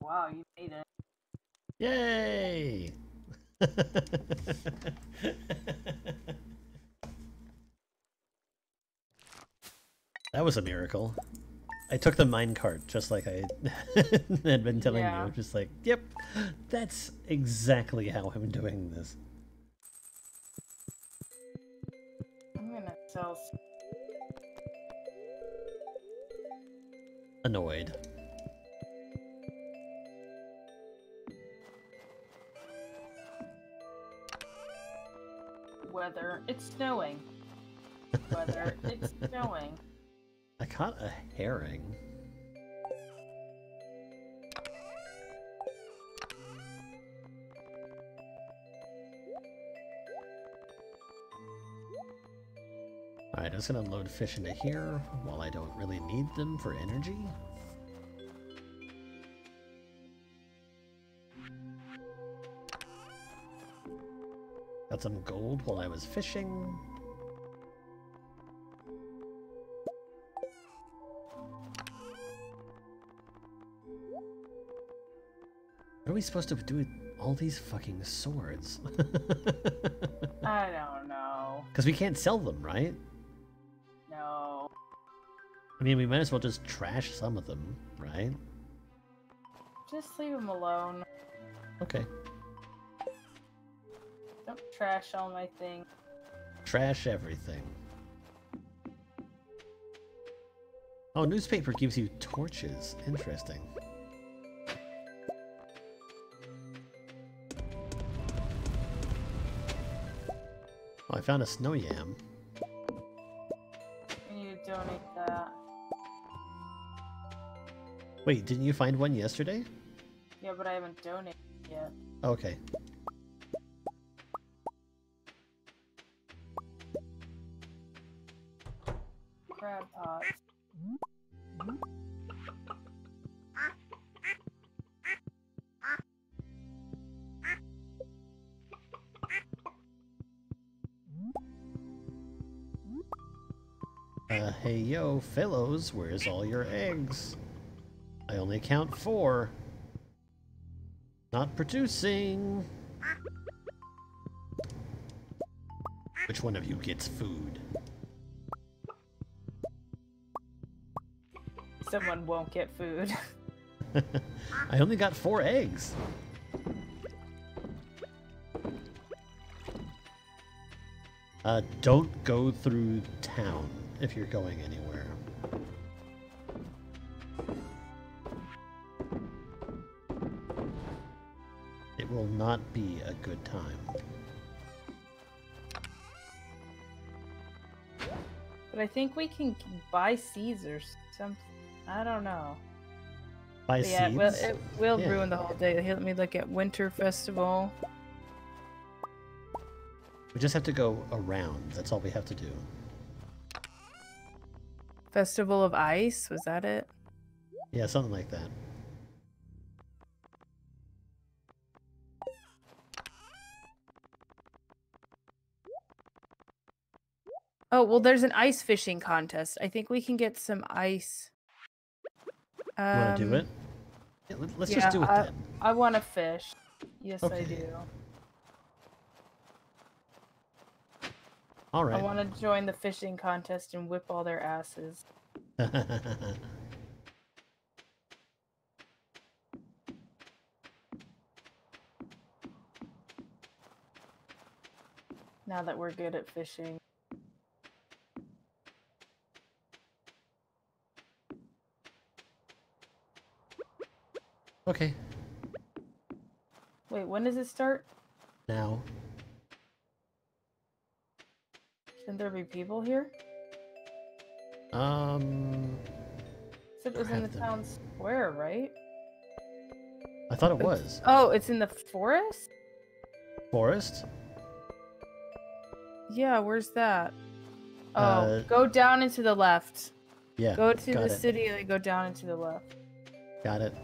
Wow, you made it. Yay! That was a miracle. I took the minecart just like I had been telling you. I'm just like, yep, that's exactly how I'm doing this. I'm gonna sell some. Annoyed. Weather, it's snowing. Weather, it's snowing. I caught a herring. Alright, I'm just gonna load fish into here while I don't really need them for energy. Got some gold while I was fishing. What are we supposed to do with all these fucking swords? I don't know. Because we can't sell them, right? No. I mean, we might as well just trash some of them, right? Just leave them alone. Okay. Don't trash all my things. Trash everything. Oh, newspaper gives you torches. Interesting. Oh, I found a snow yam. I need to donate that. Wait, didn't you find one yesterday? Yeah, but I haven't donated yet. Okay. Crab pot. Hey yo, fellows, where's all your eggs? I only count 4. Not producing. Which one of you gets food? Someone won't get food. I only got 4 eggs. Don't go through town if you're going anywhere. It will not be a good time. But I think we can buy seeds or something. I don't know. Buy seeds? Yeah, well, it will ruin the whole day. Let me look at Winter Festival. We just have to go around. That's all we have to do. Festival of Ice? Was that it? Yeah, something like that. Oh, well, there's an ice fishing contest. I think we can get some ice. Want to do it? Yeah, let's just do it then. I want to fish. Yes, okay. I do. All right. I want to join the fishing contest and whip all their asses. Now that we're good at fishing. Okay. Wait, when does it start? Now. Shouldn't there be people here? It was in the town square, right? I thought it was. Oh, it's in the forest? Forest? Yeah, where's that? Oh, go down and to the left. Yeah, go to the city and go down and to the left. Got it.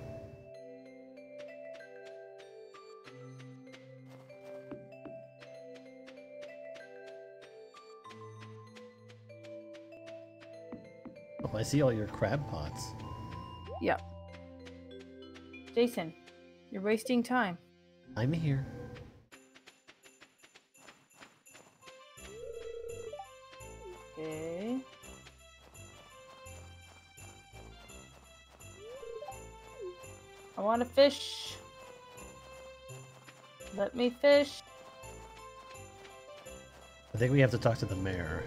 I see all your crab pots. Yep. Jason, you're wasting time. I'm here. Okay. I want to fish. Let me fish. I think we have to talk to the mayor.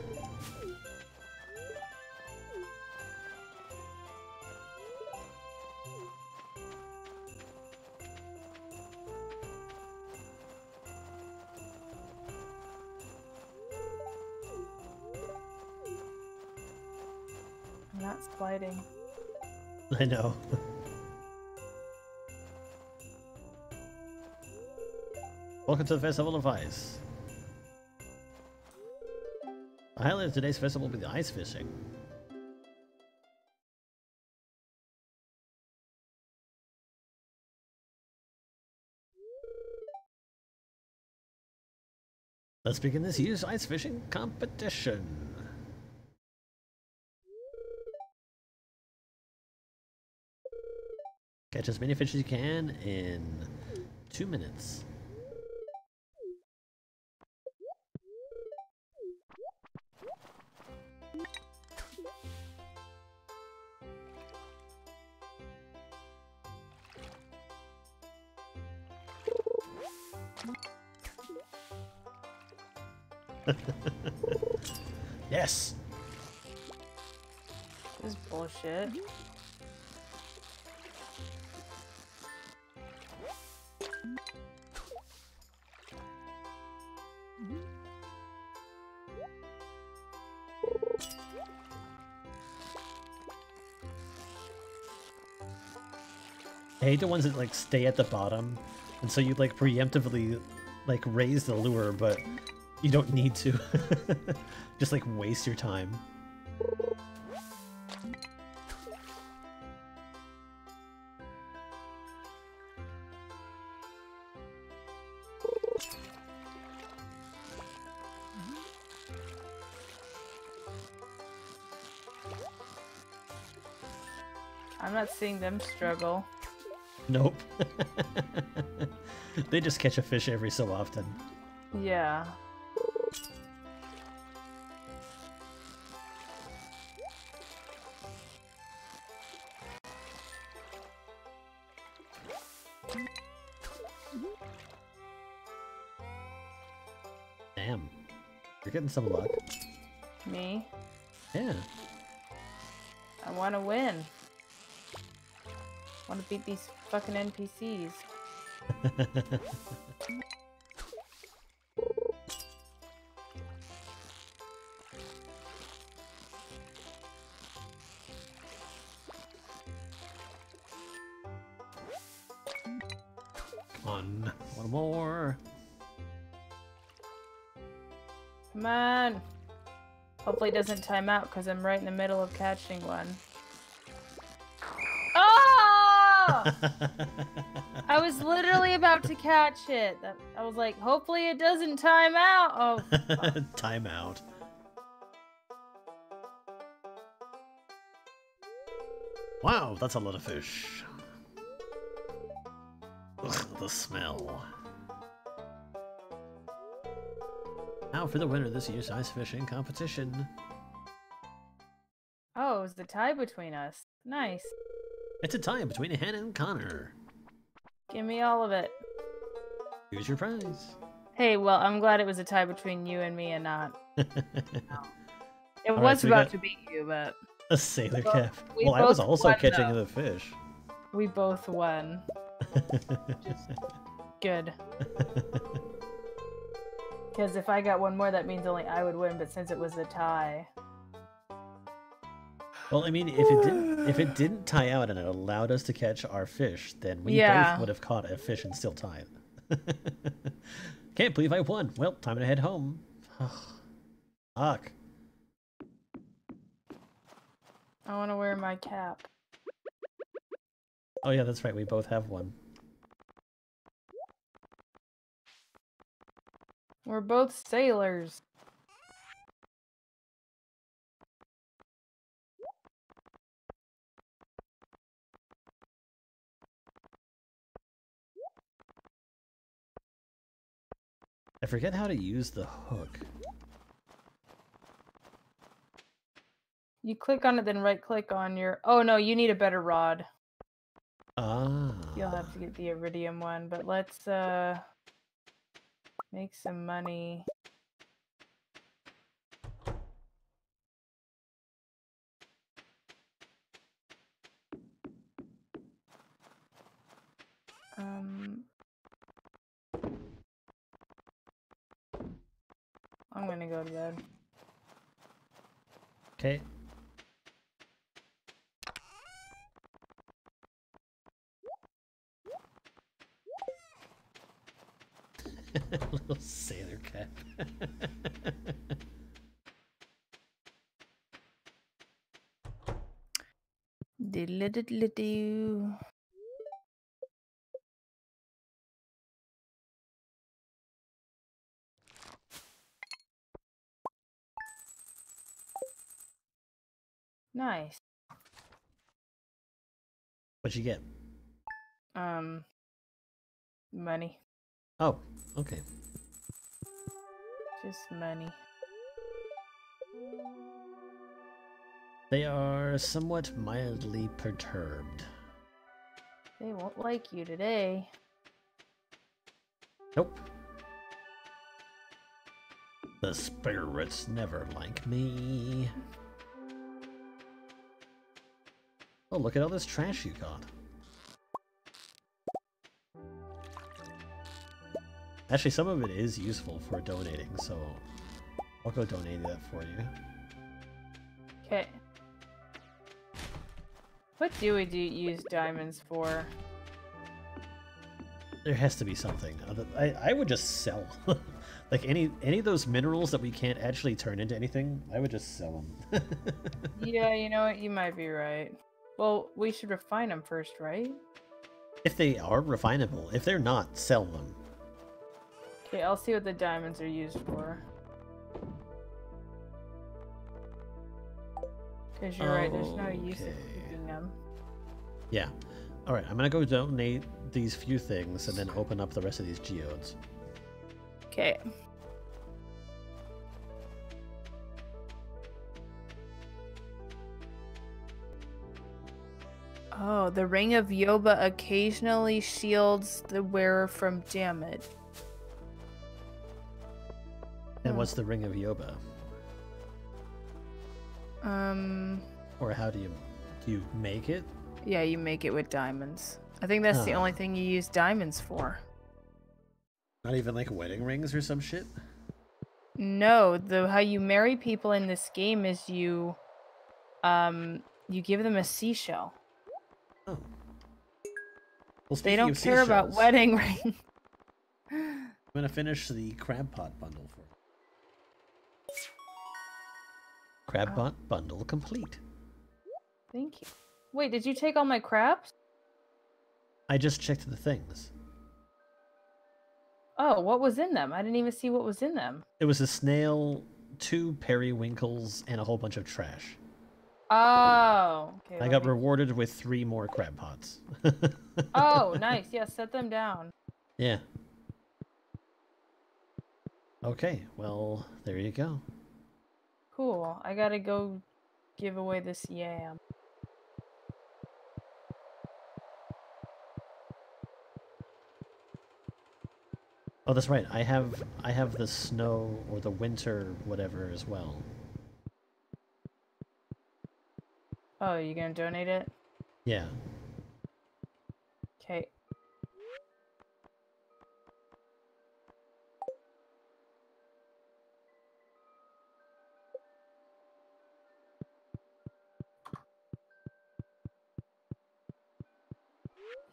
I know. Welcome to the Festival of Ice. The highlight of today's festival will be the ice fishing. Let's begin this year's ice fishing competition. Catch as many fish as you can in 2 minutes. Yes! This is bullshit. I hate the ones that like stay at the bottom, and so you like preemptively like raise the lure, but you don't need to. Just like waste your time. I'm not seeing them struggle. Nope. They just catch a fish every so often. Yeah. Damn. You're getting some luck. Me? Yeah. I want to win. I want to beat these fucking NPCs. Come on, one more. Come on. Hopefully it doesn't time out because I'm right in the middle of catching one. I was literally about to catch it. I was like, hopefully it doesn't time out. Oh, time out. Wow, that's a lot of fish. Ugh, the smell. Now for the winner this year's ice fishing competition. Oh, it was the tie between us. Nice. It's a tie between Hannah and Connor. Give me all of it. Here's your prize. Hey, well, I'm glad it was a tie between you and me and not. No. It all was right, so about to beat you, but... A sailor cap. Well, I was also catching the fish. We both won. Just good. Because if I got one more, that means only I would win, but since it was a tie... Well, I mean, if it didn't tie out and it allowed us to catch our fish, then we both would have caught a fish and still tied. Can't believe I won. Well, time to head home. Fuck. I want to wear my cap. Oh yeah, that's right. We both have one. We're both sailors. I forget how to use the hook. You click on it, then right-click on your... Oh no, you need a better rod. Ah. You'll have to get the iridium one, but let's make some money. I'm gonna go to bed. Okay. Little sailor cap. Diddle diddle do. Nice. What'd you get? Money. Oh, okay. Just money. They are somewhat mildly perturbed. They won't like you today. Nope. The spirits never like me. Oh, look at all this trash you got. Actually, some of it is useful for donating, so I'll go donate that for you. Okay. What do we use diamonds for? There has to be something. I would just sell. Like any of those minerals that we can't actually turn into anything, I would just sell them. Yeah, you know what? You might be right. Well, we should refine them first, right? If they are refinable. If they're not, sell them. Okay, I'll see what the diamonds are used for. Because you're right, there's no use in keeping them. Yeah. Alright, I'm going to go donate these few things and then open up the rest of these geodes. Okay. Oh, the Ring of Yoba occasionally shields the wearer from damage. And what's the Ring of Yoba? Or how do you make it? Yeah, you make it with diamonds. I think that's the only thing you use diamonds for. Not even like wedding rings or some shit? No, how you marry people in this game is you, you give them a seashell. Oh. Well, they don't care about wedding ring. I'm gonna finish the crab pot bundle for you. Crab pot bundle complete. Thank you. Wait, did you take all my crabs? I just checked the things. Oh, what was in them? I didn't even see what was in them. It was a snail, 2 periwinkles, and a whole bunch of trash. Oh. Okay, I got rewarded with 3 more crab pots. Oh, nice. Yeah, set them down. Yeah. Okay, well, there you go. Cool. I gotta go give away this yam. Oh, that's right. I have the snow or the winter whatever as well. Oh, you gonna donate it? Yeah. Okay.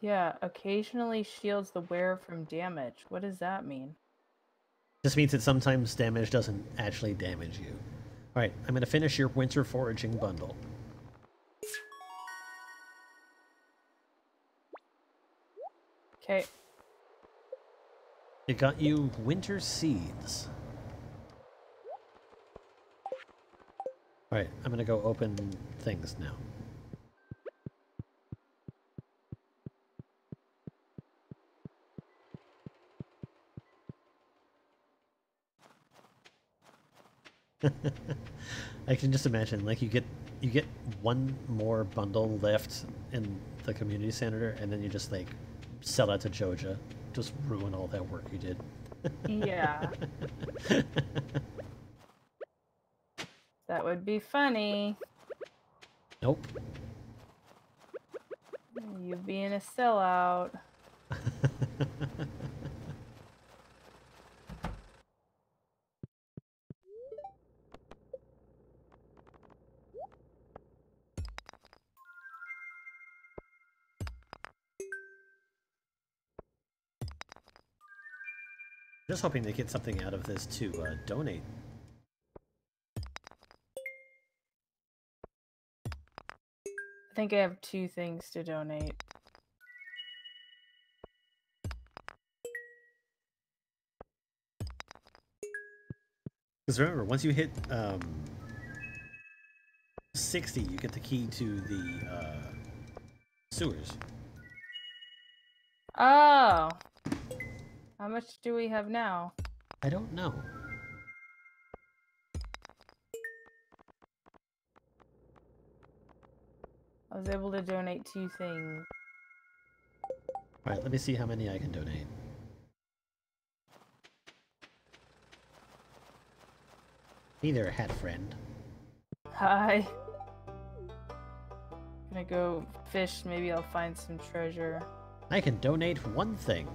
Yeah, occasionally shields the wearer from damage. What does that mean? Just means that sometimes damage doesn't actually damage you. Alright, I'm going to finish your winter foraging bundle. Okay. It got you winter seeds. Alright, I'm going to go open things now. I can just imagine, like, you get one more bundle left in the community center, and then you just, like, sell out to Joja. Just ruin all that work you did. Yeah. That would be funny. Nope. You being a sellout. Just hoping to get something out of this to donate. I think I have 2 things to donate. Because remember, once you hit 60, you get the key to the sewers. Oh. How much do we have now? I don't know. I was able to donate 2 things. Alright, let me see how many I can donate. Hey there, hat friend. Hi. I'm gonna go fish, maybe I'll find some treasure. I can donate 1 thing.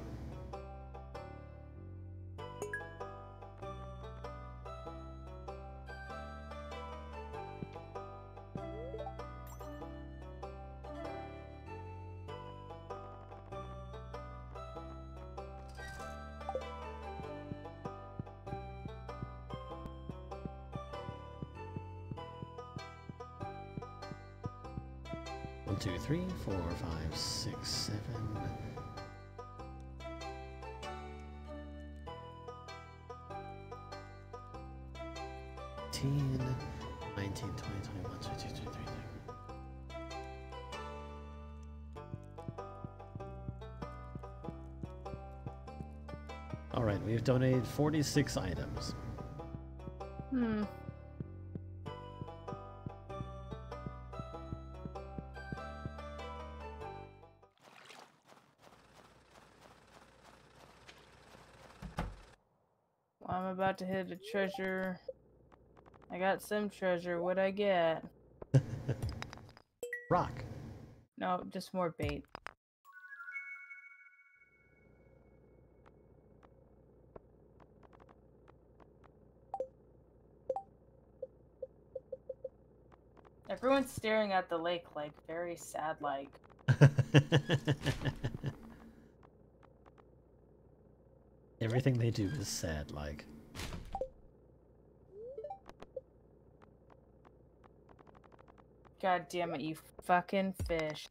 Alright, we've donated 46 items. Hmm. Well, I'm about to hit a treasure. I got some treasure. What'd I get? Rock. No, just more bait. Everyone's staring at the lake, like, very sad, like. Everything they do is sad, like. God damn it, you fucking fish.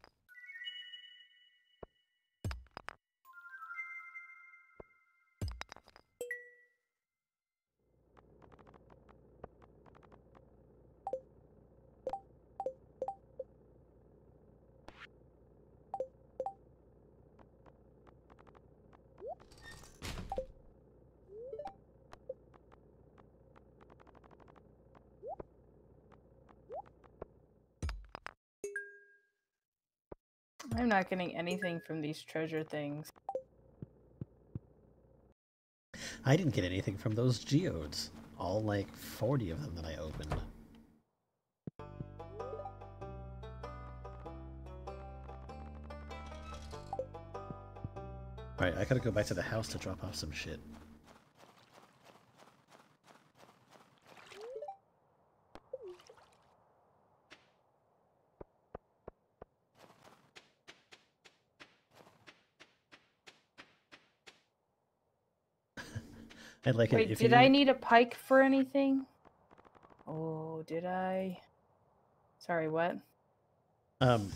I'm not getting anything from these treasure things. I didn't get anything from those geodes. All like 40 of them that I opened. Alright, I gotta go back to the house to drop off some shit. I like Wait, did I need a pike for anything? Oh, did I? Sorry, what? The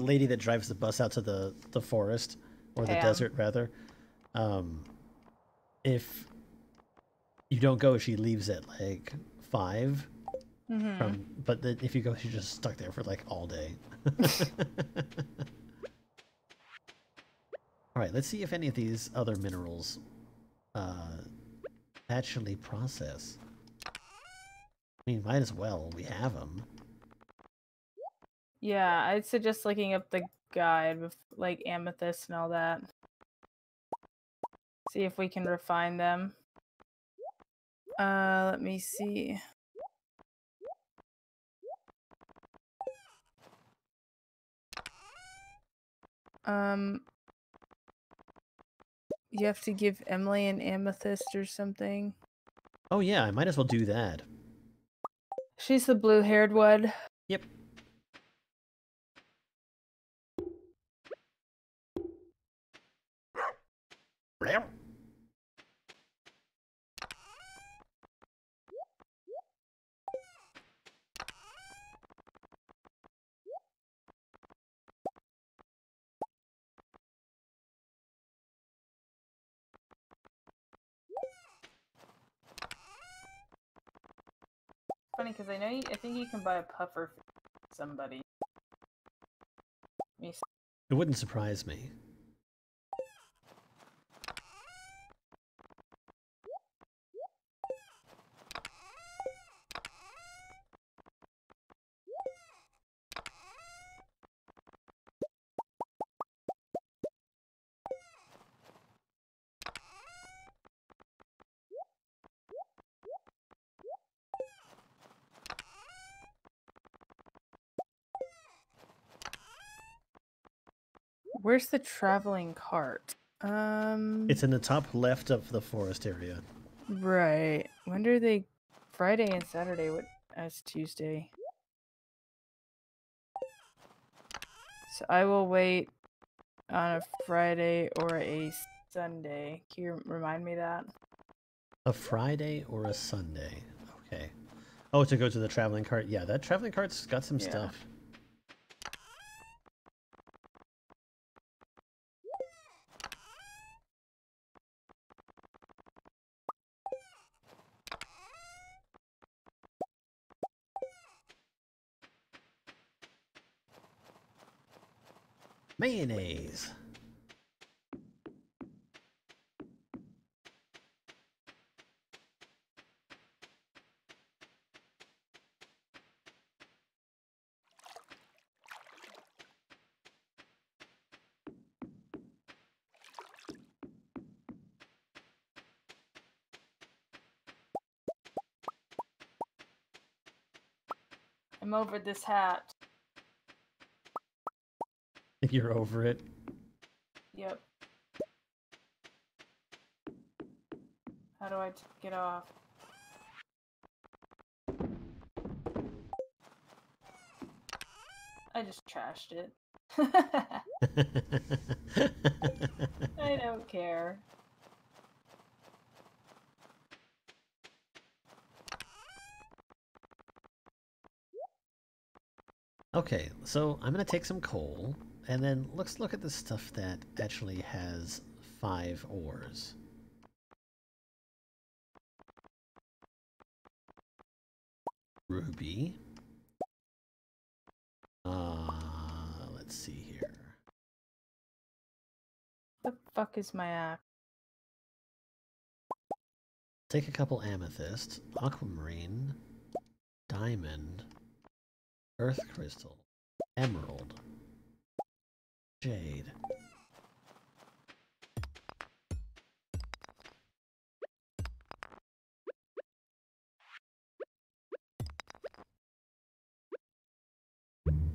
lady that drives the bus out to the forest, or the desert, rather, if you don't go, she leaves at, like, 5. Mm-hmm. But if you go, she's just stuck there for, like, all day. Alright, let's see if any of these other minerals... actually process. I mean, might as well. We have them. Yeah, I'd suggest looking up the guide with, like, amethyst and all that. See if we can refine them. Let me see. You have to give Emily an amethyst or something. Oh yeah, I might as well do that. She's the blue-haired one. Yep. Funny, because I know I think you can buy a puffer for somebody. It wouldn't surprise me. Where's the traveling cart? It's in the top left of the forest area. Right. When do they... Friday and Saturday. What? That's Tuesday. So I will wait on a Friday or a Sunday. Can you remind me that? A Friday or a Sunday. Okay. Oh, to go to the traveling cart. Yeah, that traveling cart's got some stuff. Mayonnaise. I'm over this hat. You're over it. Yep. How do I get off? I just trashed it. I don't care. Okay, so I'm gonna take some coal. And then let's look at the stuff that actually has 5 ores. Ruby. Let's see here. What the fuck is my axe? Take a couple amethyst, aquamarine, diamond, earth crystal, emerald. Shade.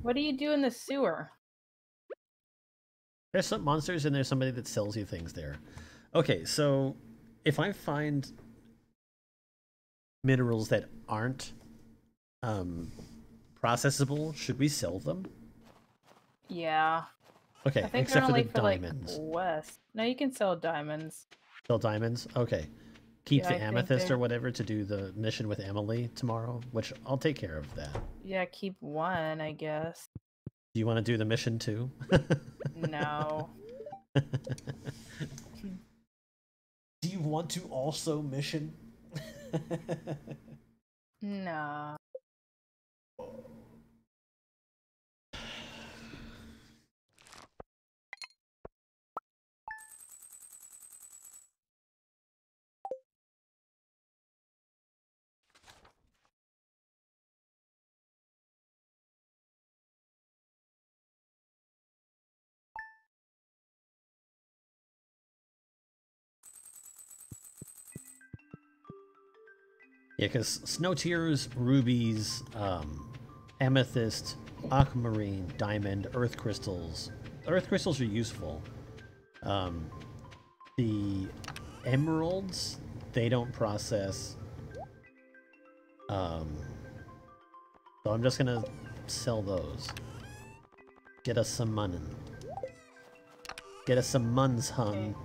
What do you do in the sewer? There's some monsters and there's somebody that sells you things there. Okay, so if I find minerals that aren't processable, should we sell them? Yeah. Okay, except for the diamonds. Like West. No, you can sell diamonds. Sell diamonds? Okay. Keep the amethyst or whatever to do the mission with Emily tomorrow, which I'll take care of that. Yeah, keep one, I guess. Do you want to do the mission too? No. Do you want to also mission? No. Yeah, because snow tears, rubies, amethyst, aquamarine, diamond, earth crystals. Earth crystals are useful. The emeralds, they don't process. So I'm just gonna sell those. Get us some munin. Get us some muns, hun.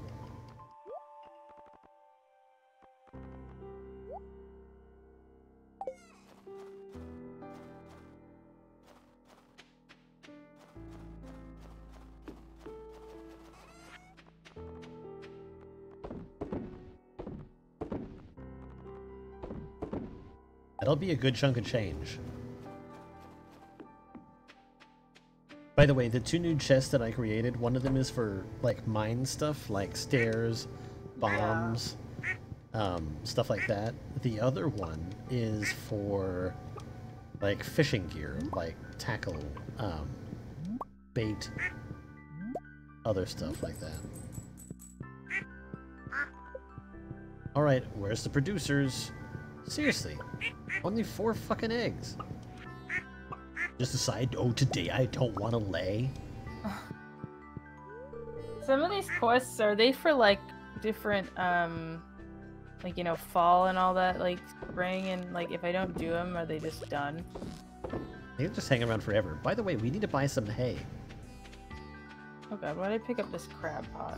That'll be a good chunk of change. By the way, the two new chests that I created, one of them is for like mine stuff, like stairs, bombs, stuff like that. The other one is for like fishing gear, like tackle, bait, other stuff like that. Alright, where's the producers? Seriously, only 4 fucking eggs. Just decide, oh, today I don't want to lay. Some of these quests, are they for like different, like, you know, fall and all that, like spring, and like if I don't do them, are they just done? They'll just hang around forever. By the way, we need to buy some hay. Oh god, why did I pick up this crab pot?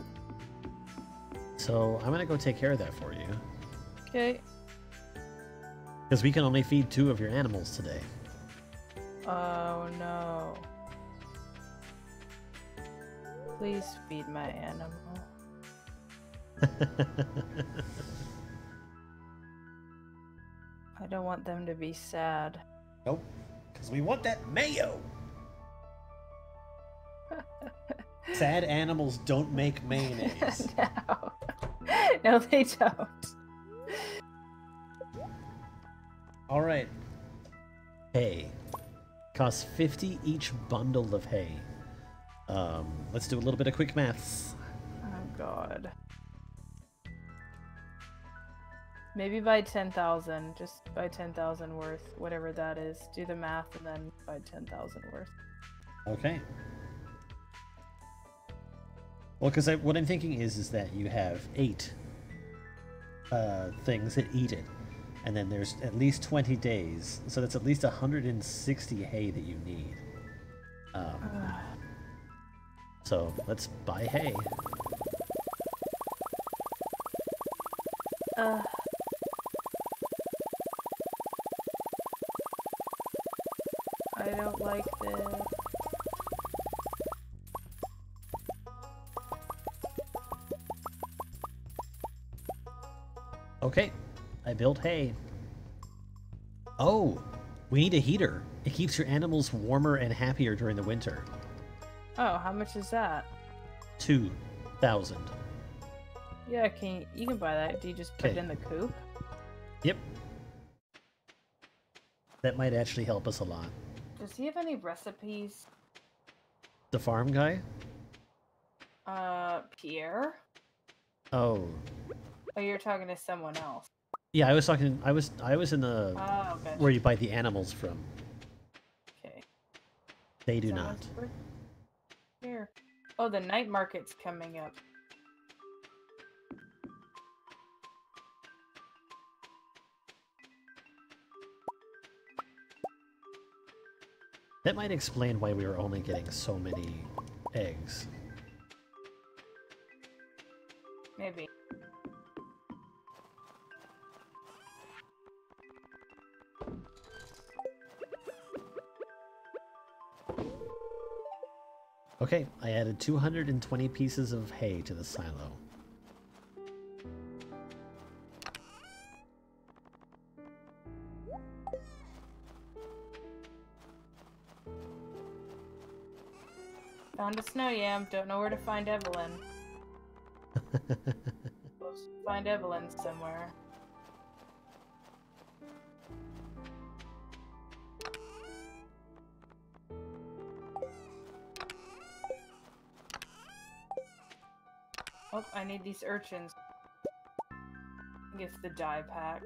So I'm gonna go take care of that for you. Okay. Because we can only feed 2 of your animals today. Oh no. Please feed my animal. I don't want them to be sad. Nope. Because we want that mayo! Sad animals don't make mayonnaise. No. No, they don't. All right. Hay costs 50 each bundle of hay. Let's do a little bit of quick maths. Oh god. Maybe buy 10,000. Just buy 10,000 worth, whatever that is. Do the math and then buy 10,000 worth. Okay. Well, because what I'm thinking is that you have 8 things that eat it. And then there's at least 20 days, so that's at least 160 hay that you need. So let's buy hay. I don't like this. Okay. I built hay. Oh, we need a heater. It keeps your animals warmer and happier during the winter. Oh, how much is that? 2,000. Yeah, you can buy that. Do you just put it in the coop? Yep. That might actually help us a lot. Does he have any recipes? The farm guy? Pierre? Oh. Oh, you're talking to someone else. Yeah, I was talking. I was in the gotcha. Where you buy the animals from. Okay. They do sounds not. Here. Oh, the night market's coming up. That might explain why we were only getting so many eggs. Maybe. Okay, I added 220 pieces of hay to the silo. Found a snow yam, don't know where to find Evelyn. Supposed to find Evelyn somewhere. Oh, I need these urchins. I think it's the dye pack.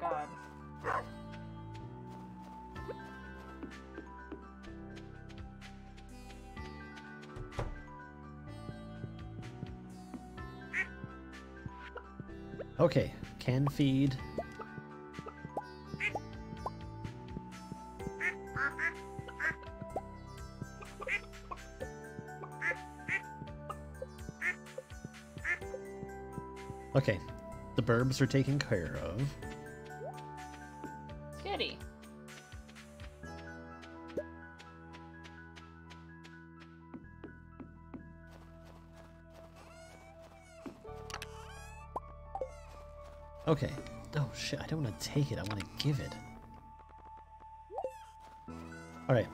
God. Okay, can feed. Okay, the burbs are taken care of. Goody. Okay. Oh shit, I don't want to take it, I want to give it. Alright.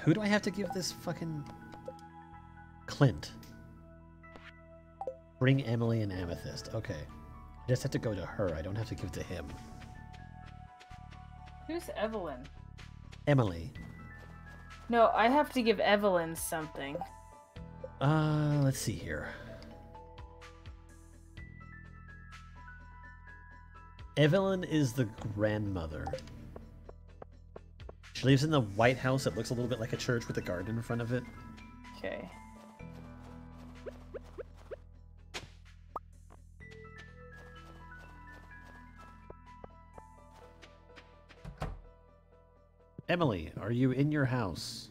Who do I have to give this fucking... Clint. Bring Emily and Amethyst. Okay. I just have to go to her, I don't have to give to him. Who's Evelyn? Emily. No, I have to give Evelyn something. Let's see here. Evelyn is the grandmother. She lives in the White House that looks a little bit like a church with a garden in front of it. Okay. Emily, are you in your house?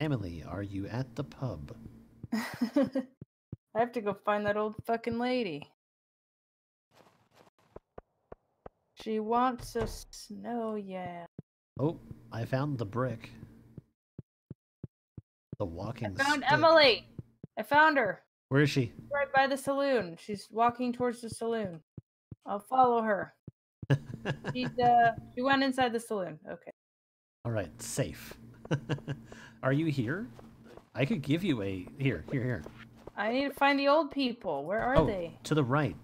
Emily, are you at the pub? I have to go find that old fucking lady. She wants a snow yam. Oh, I found the brick. The walking stick. I found Emily! I found her! Where is she? Right by the saloon. She's walking towards the saloon. I'll follow her. She went inside the saloon. Okay. Alright, safe. Are you here? I could give you a... Here. I need to find the old people. Where are they? To the right.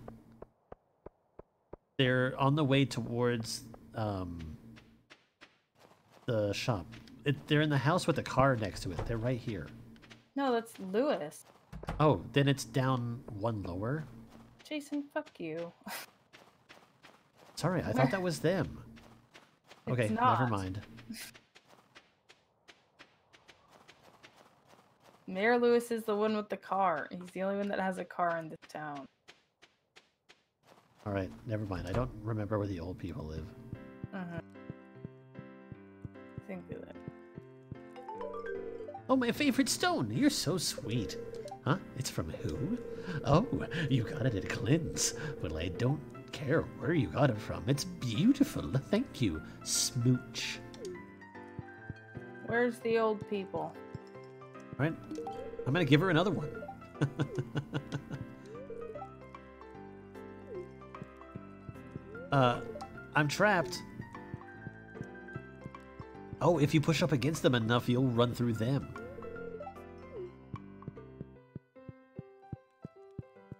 They're on the way towards the shop. They're in the house with the car next to it. They're right here. No, that's Lewis. Oh, then it's down one lower. Jason, fuck you. Sorry, I thought that was them. It's okay, not. Never mind. Mayor Lewis is the one with the car. He's the only one that has a car in this town. Alright, never mind. I don't remember where the old people live. Uh-huh. I think they live. Oh, my favorite stone! You're so sweet. Huh? It's from who? Oh, you got it at Clint's. Well, I don't care where you got it from. It's beautiful. Thank you, smooch. Where's the old people? Alright, I'm gonna give her another one. I'm trapped. Oh, if you push up against them enough, you'll run through them.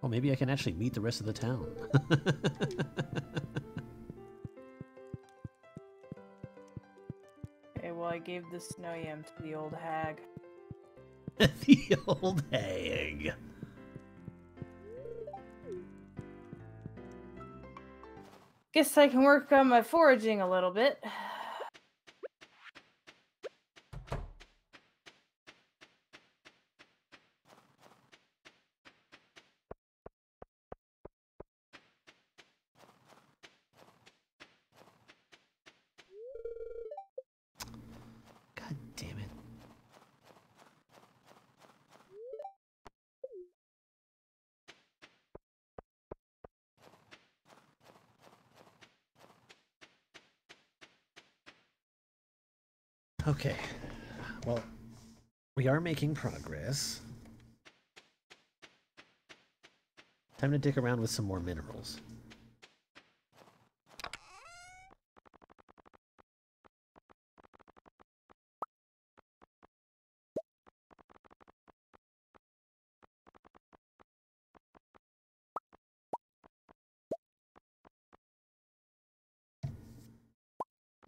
Oh, maybe I can actually meet the rest of the town. Okay, well, I gave the snow yam to the old hag. The old hag. Guess I can work on my foraging a little bit. Okay, well, we are making progress. Time to dick around with some more minerals.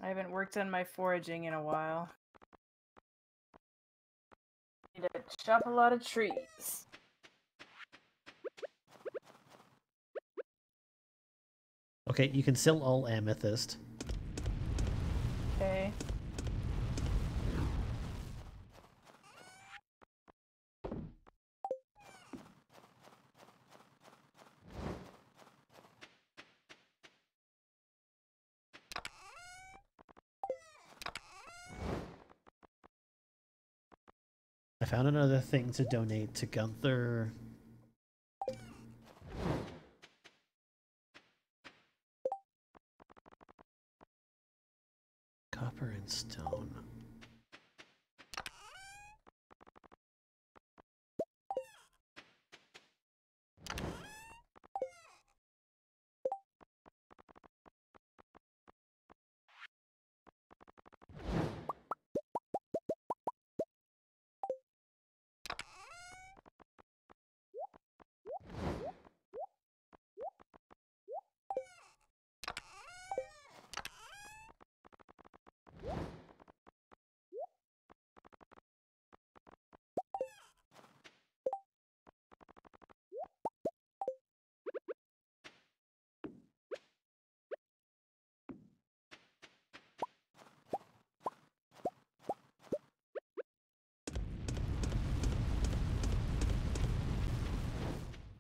I haven't worked on my foraging in a while. Need to chop a lot of trees. Okay, you can sell all amethyst. Okay. Found another thing to donate to Gunther. Copper and stone.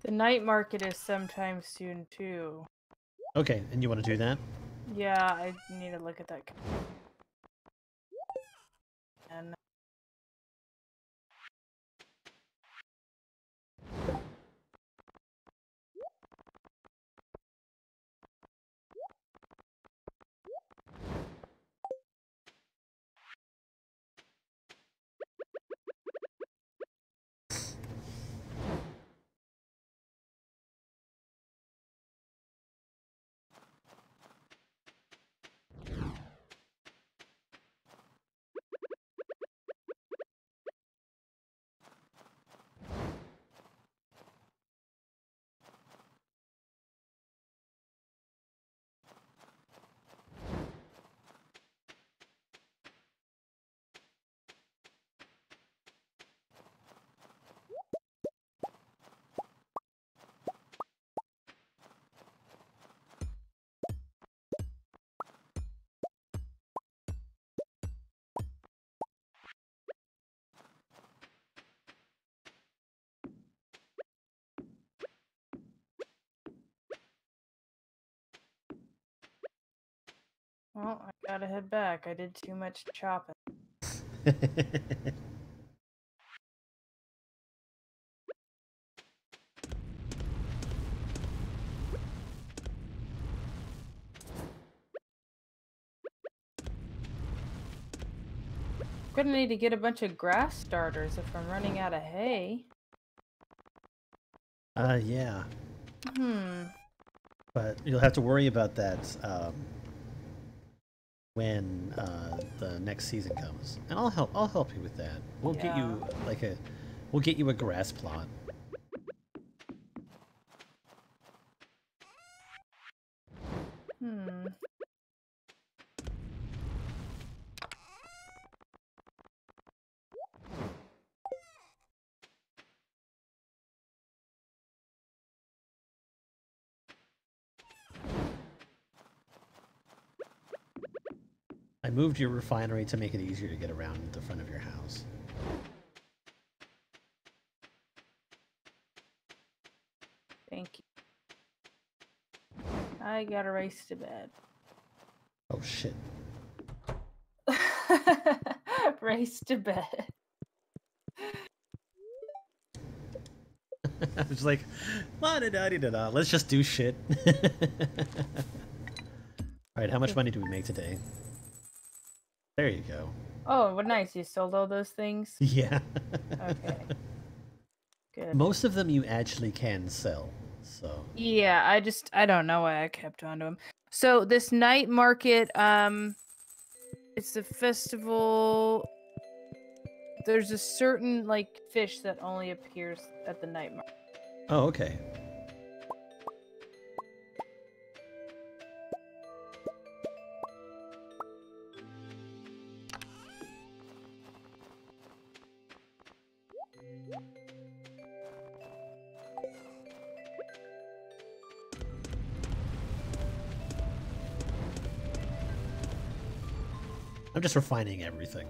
The night market is sometime soon, too. Okay, and you want to do that? Yeah, I need to look at that. And well, I gotta head back. I did too much chopping. I'm gonna need to get a bunch of grass starters if I'm running out of hay. Yeah. But you'll have to worry about that, when the next season comes, and I'll help you with that. We'll get you like a, we'll get you a grass plot. I moved your refinery to make it easier to get around the front of your house. Thank you. I gotta race to bed. Oh shit. Race to bed. I was like, la-da-da-da-da-da, let's just do shit. Alright, how much money do we make today? There you go. Oh, well, nice. You sold all those things? Yeah. Okay. Good. Most of them you actually can sell, so. Yeah, I don't know why I kept on to them. So this night market, it's the festival. There's a certain, like, fish that only appears at the night market. Oh, okay. I'm just refining everything.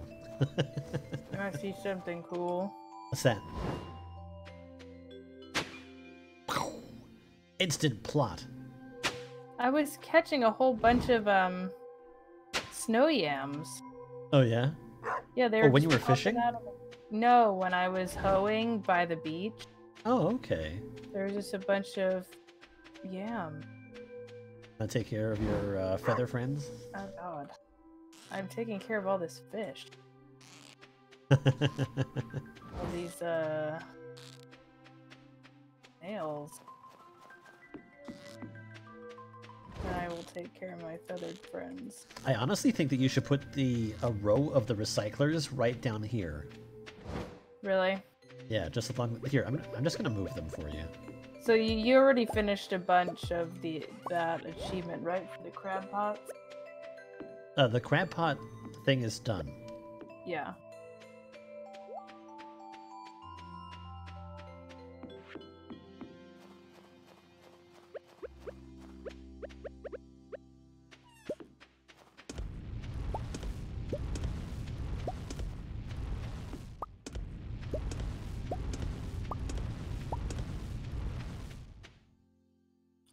I see something cool. What's that? Instant plot. I was catching a whole bunch of snow yams. Oh yeah? Yeah, they were. Oh, when you were fishing? No, when I was hoeing by the beach. Oh, okay. There was just a bunch of yams. I'll take care of your feather friends. Oh god. I'm taking care of all this fish. All these, nails. And I will take care of my feathered friends. I honestly think that you should put a row of the recyclers right down here. Really? Yeah, just along here. I'm just gonna move them for you. So you already finished a bunch of that achievement, right, for the crab pots? The crab pot thing is done. Yeah.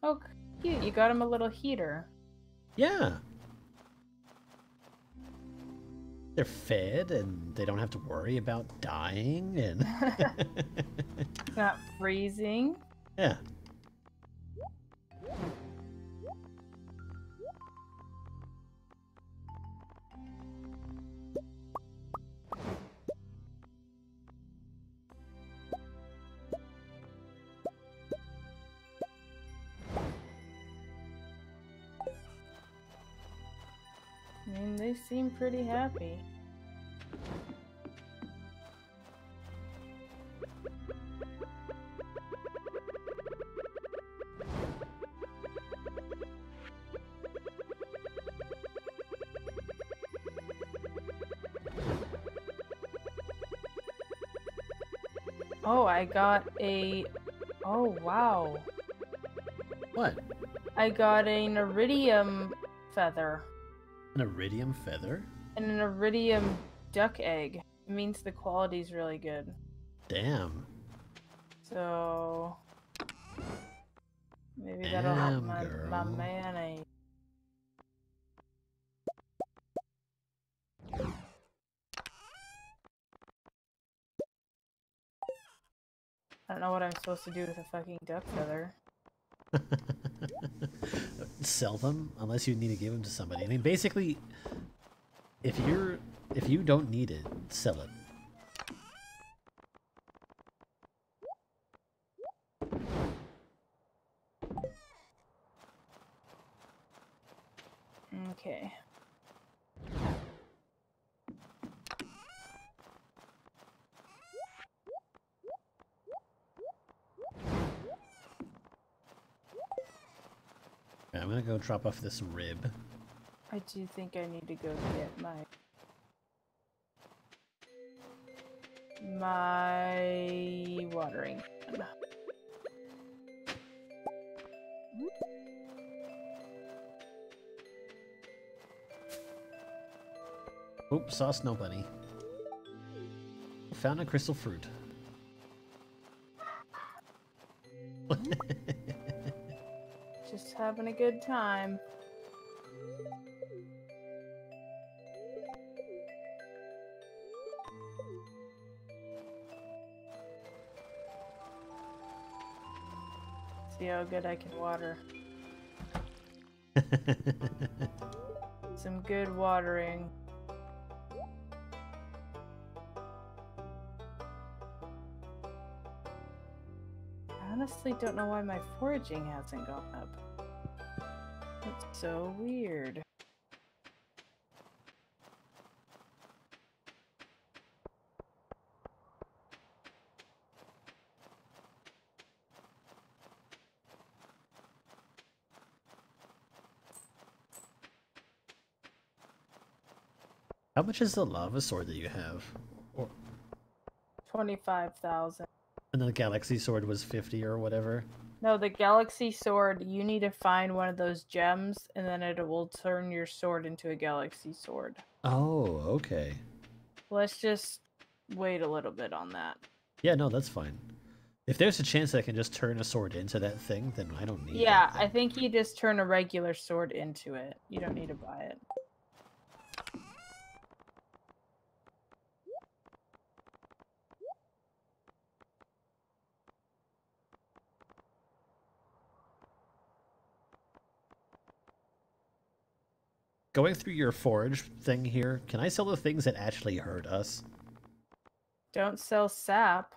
Oh, cute. You got him a little heater. Yeah. They're fed and they don't have to worry about dying and it's not freezing. Yeah. They seem pretty happy. Oh, I got a... Oh, wow. What? I got an iridium feather. An iridium feather? And an iridium duck egg. It means the quality's really good. Damn. So... Maybe damn, that'll help my mayonnaise. I don't know what I'm supposed to do with a fucking duck feather. Sell them unless you need to give them to somebody. I mean, basically, if you don't need it, sell it. Okay. I'm gonna go drop off this rib. I do think I need to go get my watering can. Oops, saw snow bunny. Found a crystal fruit. Just having a good time. See how good I can water. Some good watering. Honestly, don't know why my foraging hasn't gone up. That's so weird. How much is the lava sword that you have? 25,000. And the galaxy sword was 50 or whatever? No, the galaxy sword, you need to find one of those gems, and then it will turn your sword into a galaxy sword. Oh, okay. Let's just wait a little bit on that. Yeah, no, that's fine. If there's a chance that I can just turn a sword into that thing, then I don't need it. Yeah, I think you just turn a regular sword into it. You don't need to buy it. Going through your forage thing here, can I sell the things that actually hurt us? Don't sell sap.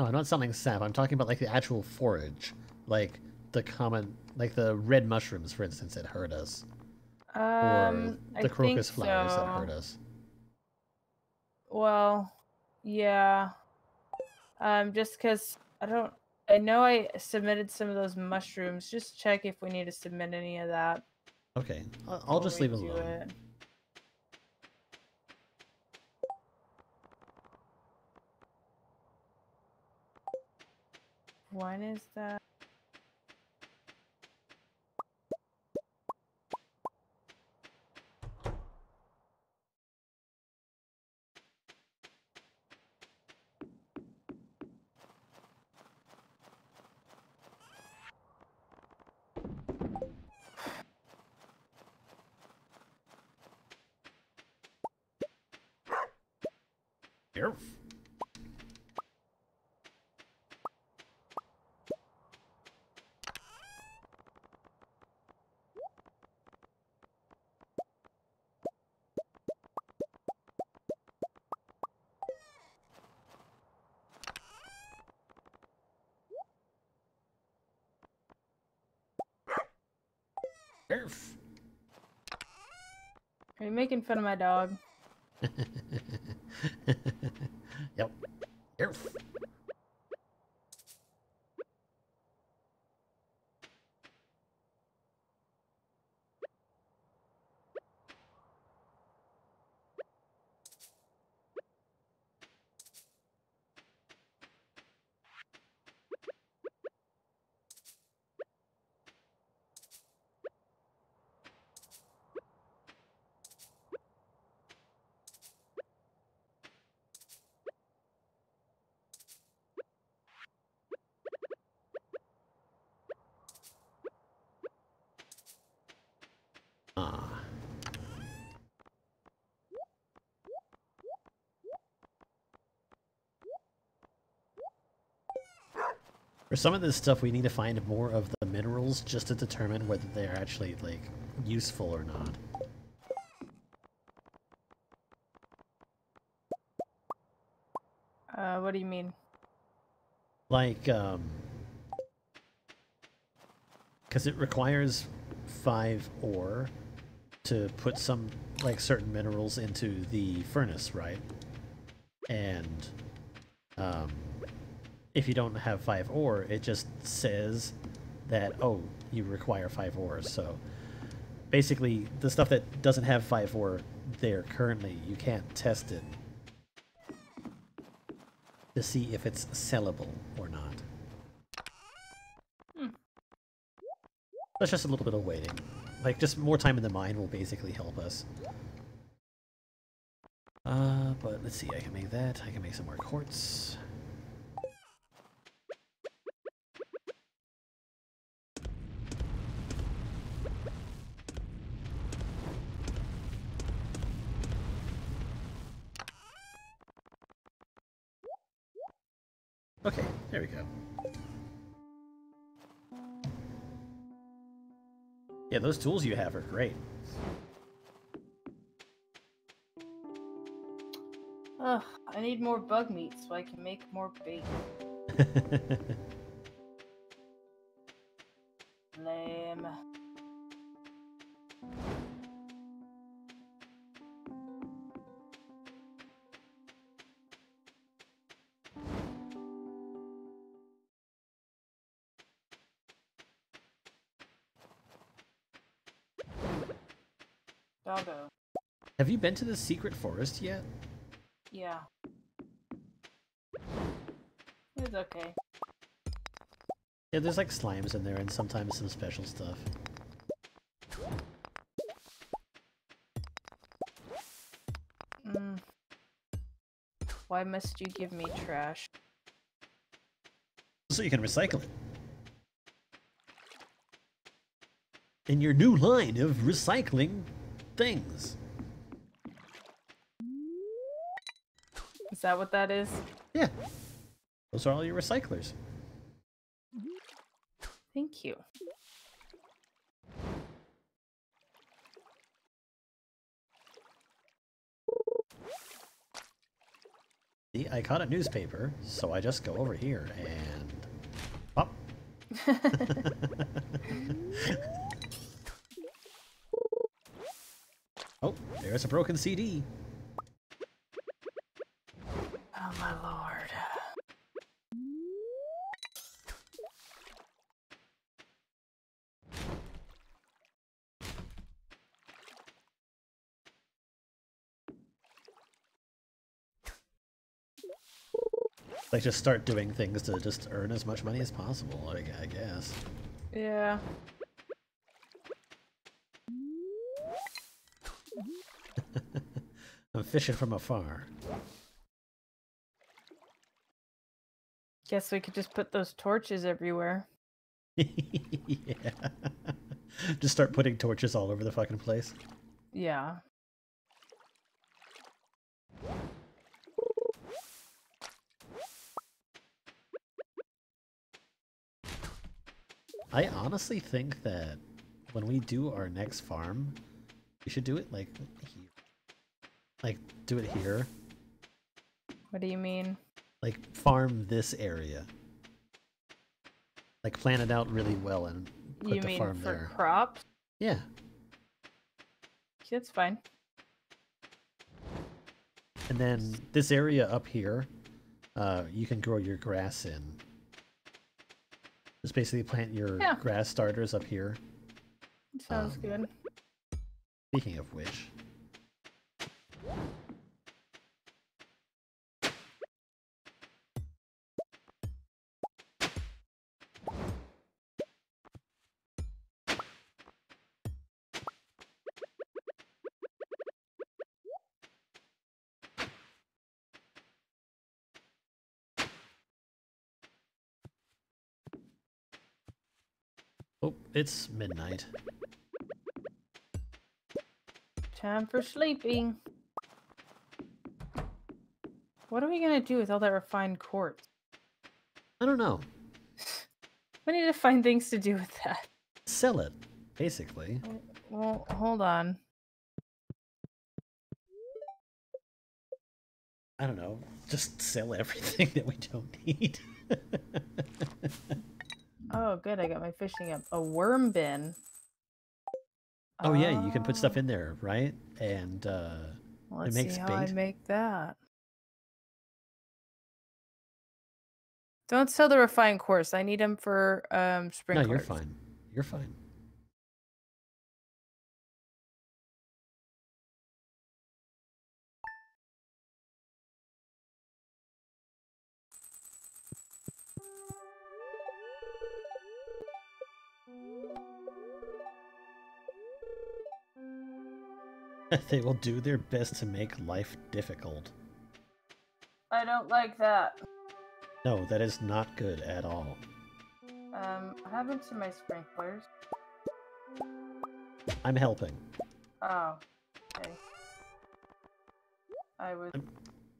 No, I'm not selling sap. I'm talking about like the actual forage, like the common, like the red mushrooms, for instance, that hurt us, or the crocus flowers that hurt us. Well, yeah. Just because I know I submitted some of those mushrooms. Just check if we need to submit any of that. Okay, I'll just leave it alone. When is that? Earth. Are you making fun of my dog? Yep. Earth. For some of this stuff, we need to find more of the minerals just to determine whether they're actually, like, useful or not. What do you mean? Like, because it requires 5 ore to put some, like, certain minerals into the furnace, right? And, if you don't have 5 ore, it just says that, oh, you require 5 ores. So basically, the stuff that doesn't have 5 ore there currently, you can't test it to see if it's sellable or not. That's just a little bit of waiting. Like, just more time in the mine will basically help us. But let's see, I can make that. I can make some more quartz. Okay, there we go. Yeah, those tools you have are great. Ugh, I need more bug meat so I can make more bacon. Lame. Doggo. Have you been to the secret forest yet? Yeah. It's okay. Yeah, there's like slimes in there and sometimes some special stuff. Why must you give me trash? So you can recycle it. In your new line of recycling things. Is that what that is? Yeah. Those are all your recyclers. Thank you. See, I caught a newspaper, so I just go over here and... pop. Oh, there's a broken CD. Oh my lord. Like, just start doing things to just earn as much money as possible, like, I guess. Yeah. I'm fishing from afar. Guess we could just put those torches everywhere. Yeah. Just start putting torches all over the fucking place. Yeah. I honestly think that when we do our next farm, we should do it like here. Like, do it here. What do you mean? Like, farm this area. Like, plan it out really well and put you the farm for there. Crops? Yeah. That's fine. And then this area up here, you can grow your grass in. Just basically plant your grass starters up here. Sounds good. Speaking of which... Oh, it's midnight. Time for sleeping. What are we gonna do with all that refined quartz? I don't know. We need to find things to do with that. Sell it, basically. Well, hold on. I don't know. Just sell everything that we don't need. Oh, good. I got my fishing up. A worm bin. Oh, yeah. You can put stuff in there, right? And it makes bait. Let's see how I make that. Don't sell the refined course. I need them for spring. No, you're fine. You're fine. They will do their best to make life difficult. I don't like that. No, that is not good at all. What happened to my sprinklers? I'm helping. Oh, okay. I was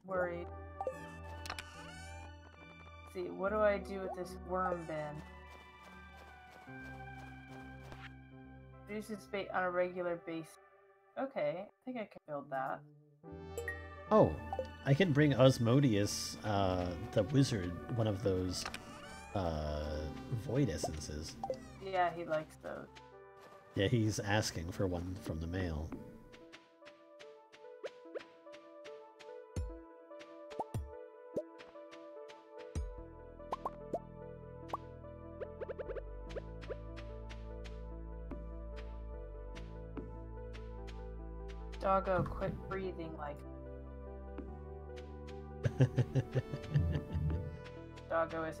worried. Let's see, what do I do with this worm bin? Produces bait on a regular basis. Okay, I think I can build that. Oh, I can bring Osmodius, the wizard, one of those void essences. Yeah, he likes those. Yeah, he's asking for one from the mail. Doggo, quit breathing like. Doggo is.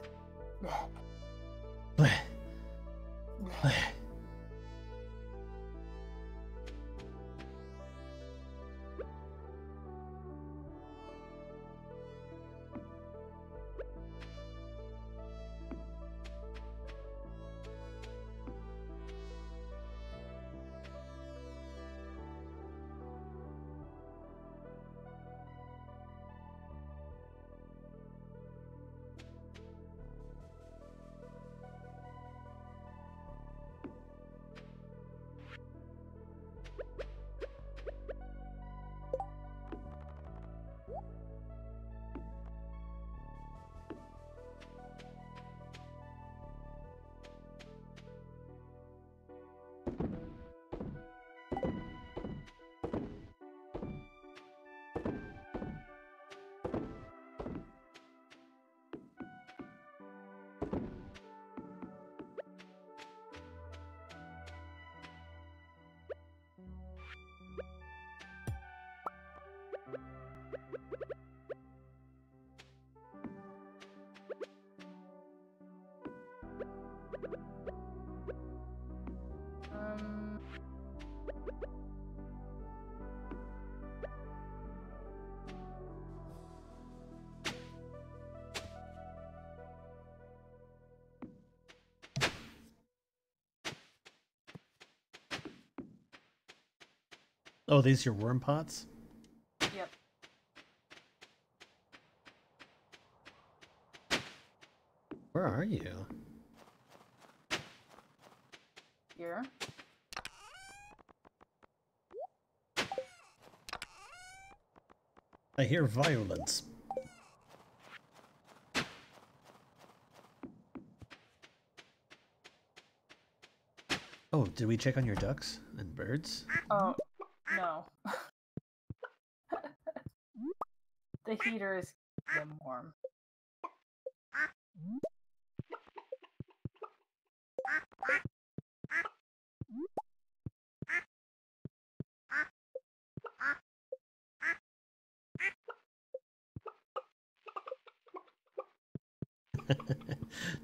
Oh, these are your worm pots? Yep. Where are you? Here. I hear violence. Oh, did we check on your ducks and birds? Oh. No. The heater is keeping them warm.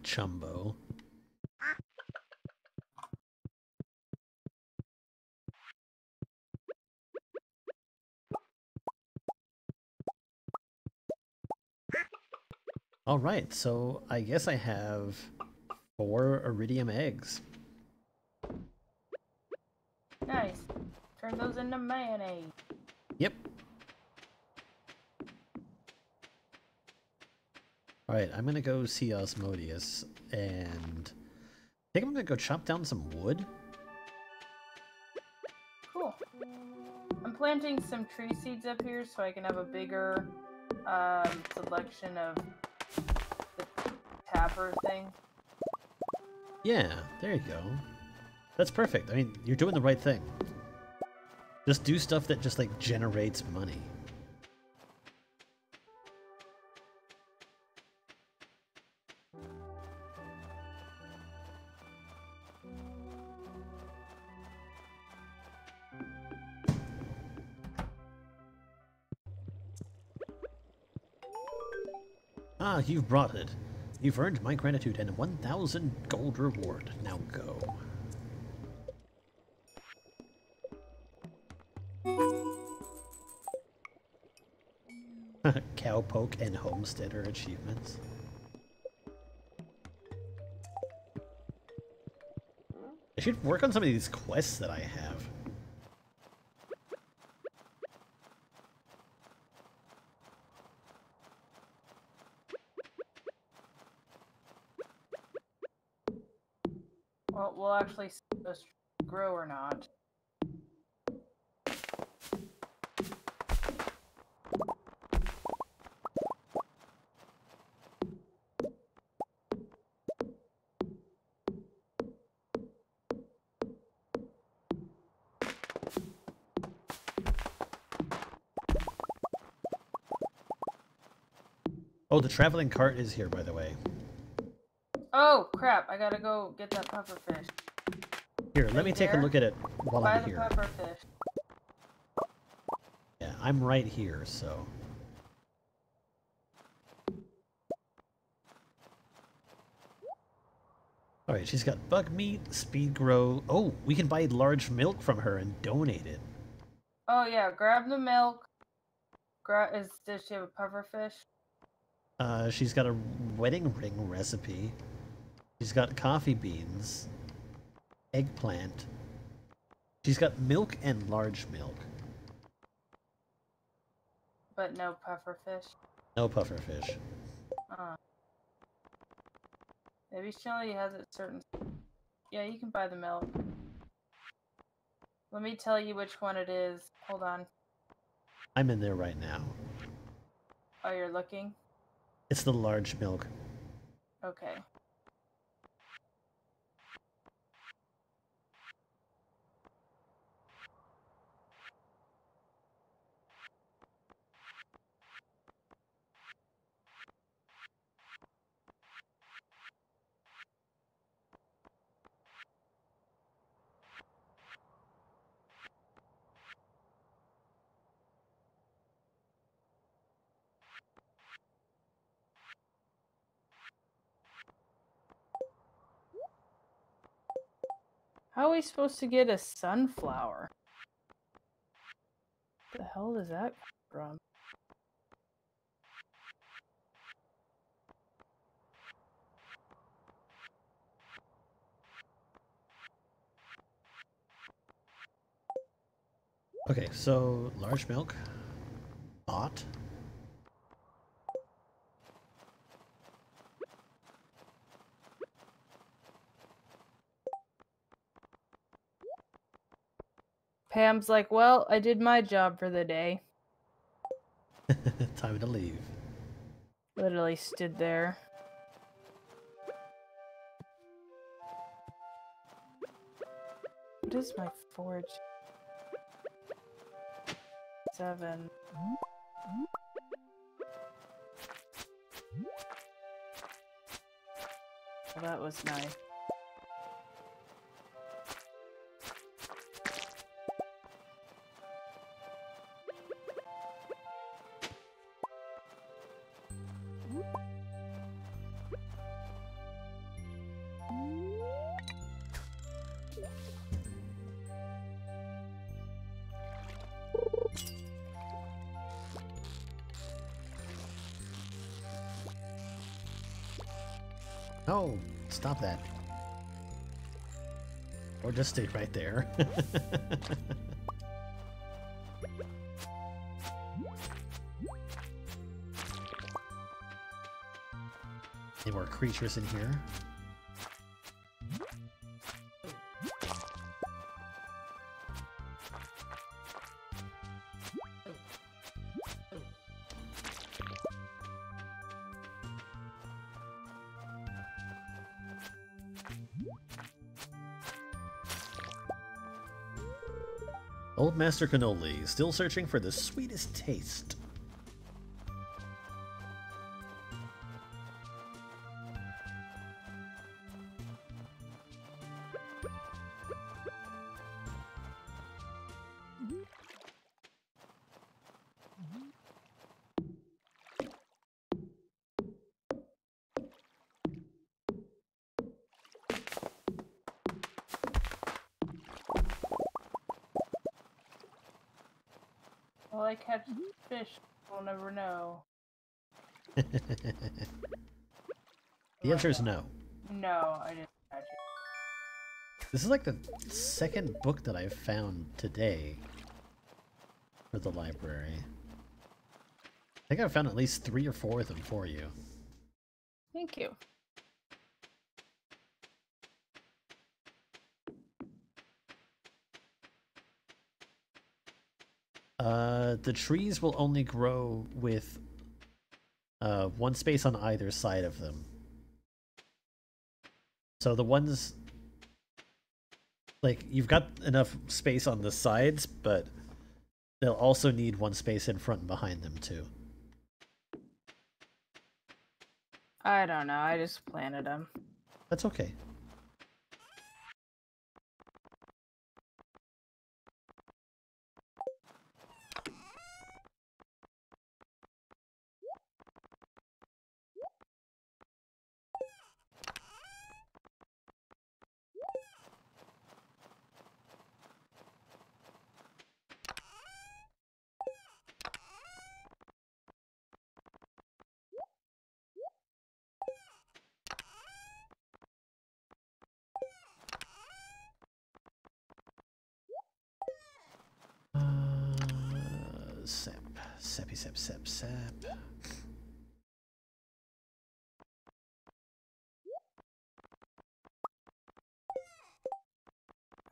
Chumbo. All right, so I guess I have 4 iridium eggs. Nice. Turn those into mayonnaise. Yep. All right, I'm gonna go see Osmodius, and I think I'm gonna go chop down some wood. Cool. I'm planting some tree seeds up here so I can have a bigger selection of tapper thing. Yeah, there you go. That's perfect. I mean, you're doing the right thing. Just do stuff that just like generates money. Ah, you've brought it. You've earned my gratitude and 1,000 gold reward. Now go. Cowpoke and homesteader achievements. I should work on some of these quests that I have. Well, we'll actually see if this grow or not. Oh, the traveling cart is here, by the way. Oh, crap. I gotta go get that pufferfish. Here, let me take a look at it while I'm here. Buy the pufferfish. Yeah, I'm right here, so... Alright, she's got bug meat, speed grow... Oh, we can buy large milk from her and donate it. Oh, yeah. Grab the milk. Does she have a pufferfish? She's got a wedding ring recipe. She's got coffee beans, eggplant. She's got milk and large milk. But no pufferfish? No pufferfish. Maybe she only has a certain... Yeah, you can buy the milk. Let me tell you which one it is. Hold on. I'm in there right now. Oh, you're looking? It's the large milk. Okay. How are we supposed to get a sunflower? What the hell is that from? Okay, so large milk, bought. Pam's like, well, I did my job for the day. Time to leave. Literally stood there. What is my forge? 7. Well, that was nice. No, stop that. Or just stay right there. Any more creatures in here? Master Cannoli, still searching for the sweetest taste. I catch fish, we'll never know. The answer is no. No, I didn't catch it. This is like the second book that I've found today for the library. I think I've found at least 3 or 4 of them for you. Thank you. The trees will only grow with 1 space on either side of them. So the ones, like, you've got enough space on the sides, but they'll also need 1 space in front and behind them too. I don't know, I just planted them. That's okay. Sap. I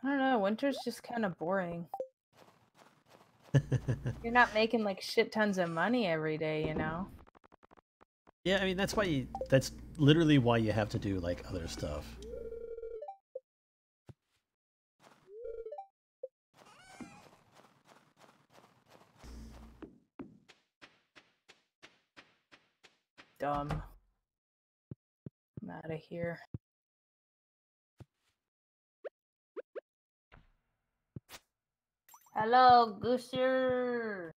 don't know, winter's just kind of boring. You're not making like shit tons of money every day, you know? Yeah, I mean, that's why you, that's literally why you have to do like other stuff. Dumb. I'm out of here. Hello, Gooser.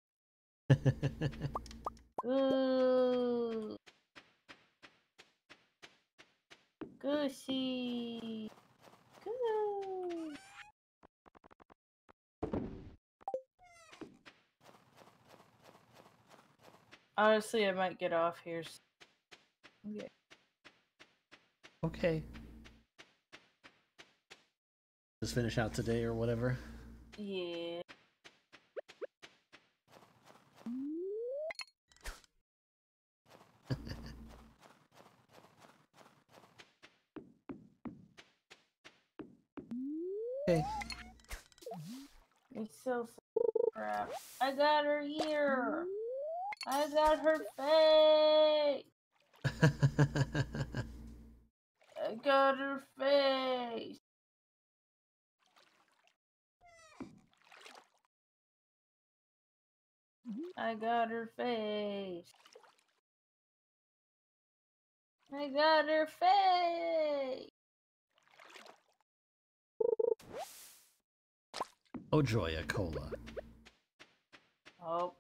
Ooh. Goosey. Goo. Honestly, I might get off here soon. Okay. Okay. Just finish out today or whatever. Yeah. Okay. It's so crap. I got her here. I got her fake. I got her face. I got her face. I got her face. Oh joy, a cola. Oh.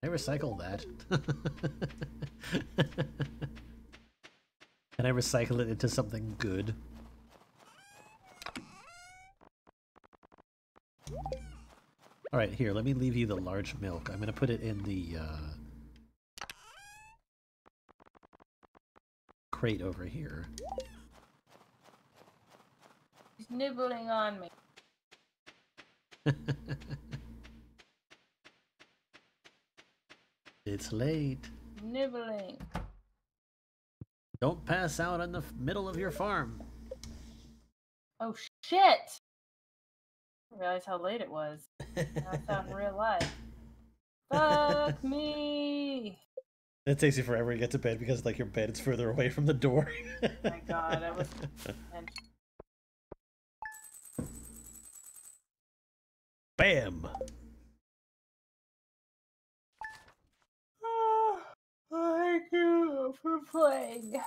I recycle that. Can I recycle it into something good? Alright, here, let me leave you the large milk. I'm gonna put it in the crate over here. He's nibbling on me. It's late. Nibbling. Don't pass out in the middle of your farm. Oh shit! I realized how late it was. That's out in real life. Fuck me! It takes you forever to get to bed because like your bed is further away from the door. Oh my god, I was. Bam! Thank you for playing.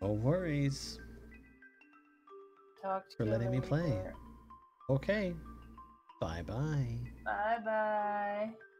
No worries. Talk to for letting me play. Okay. Bye bye. Bye bye.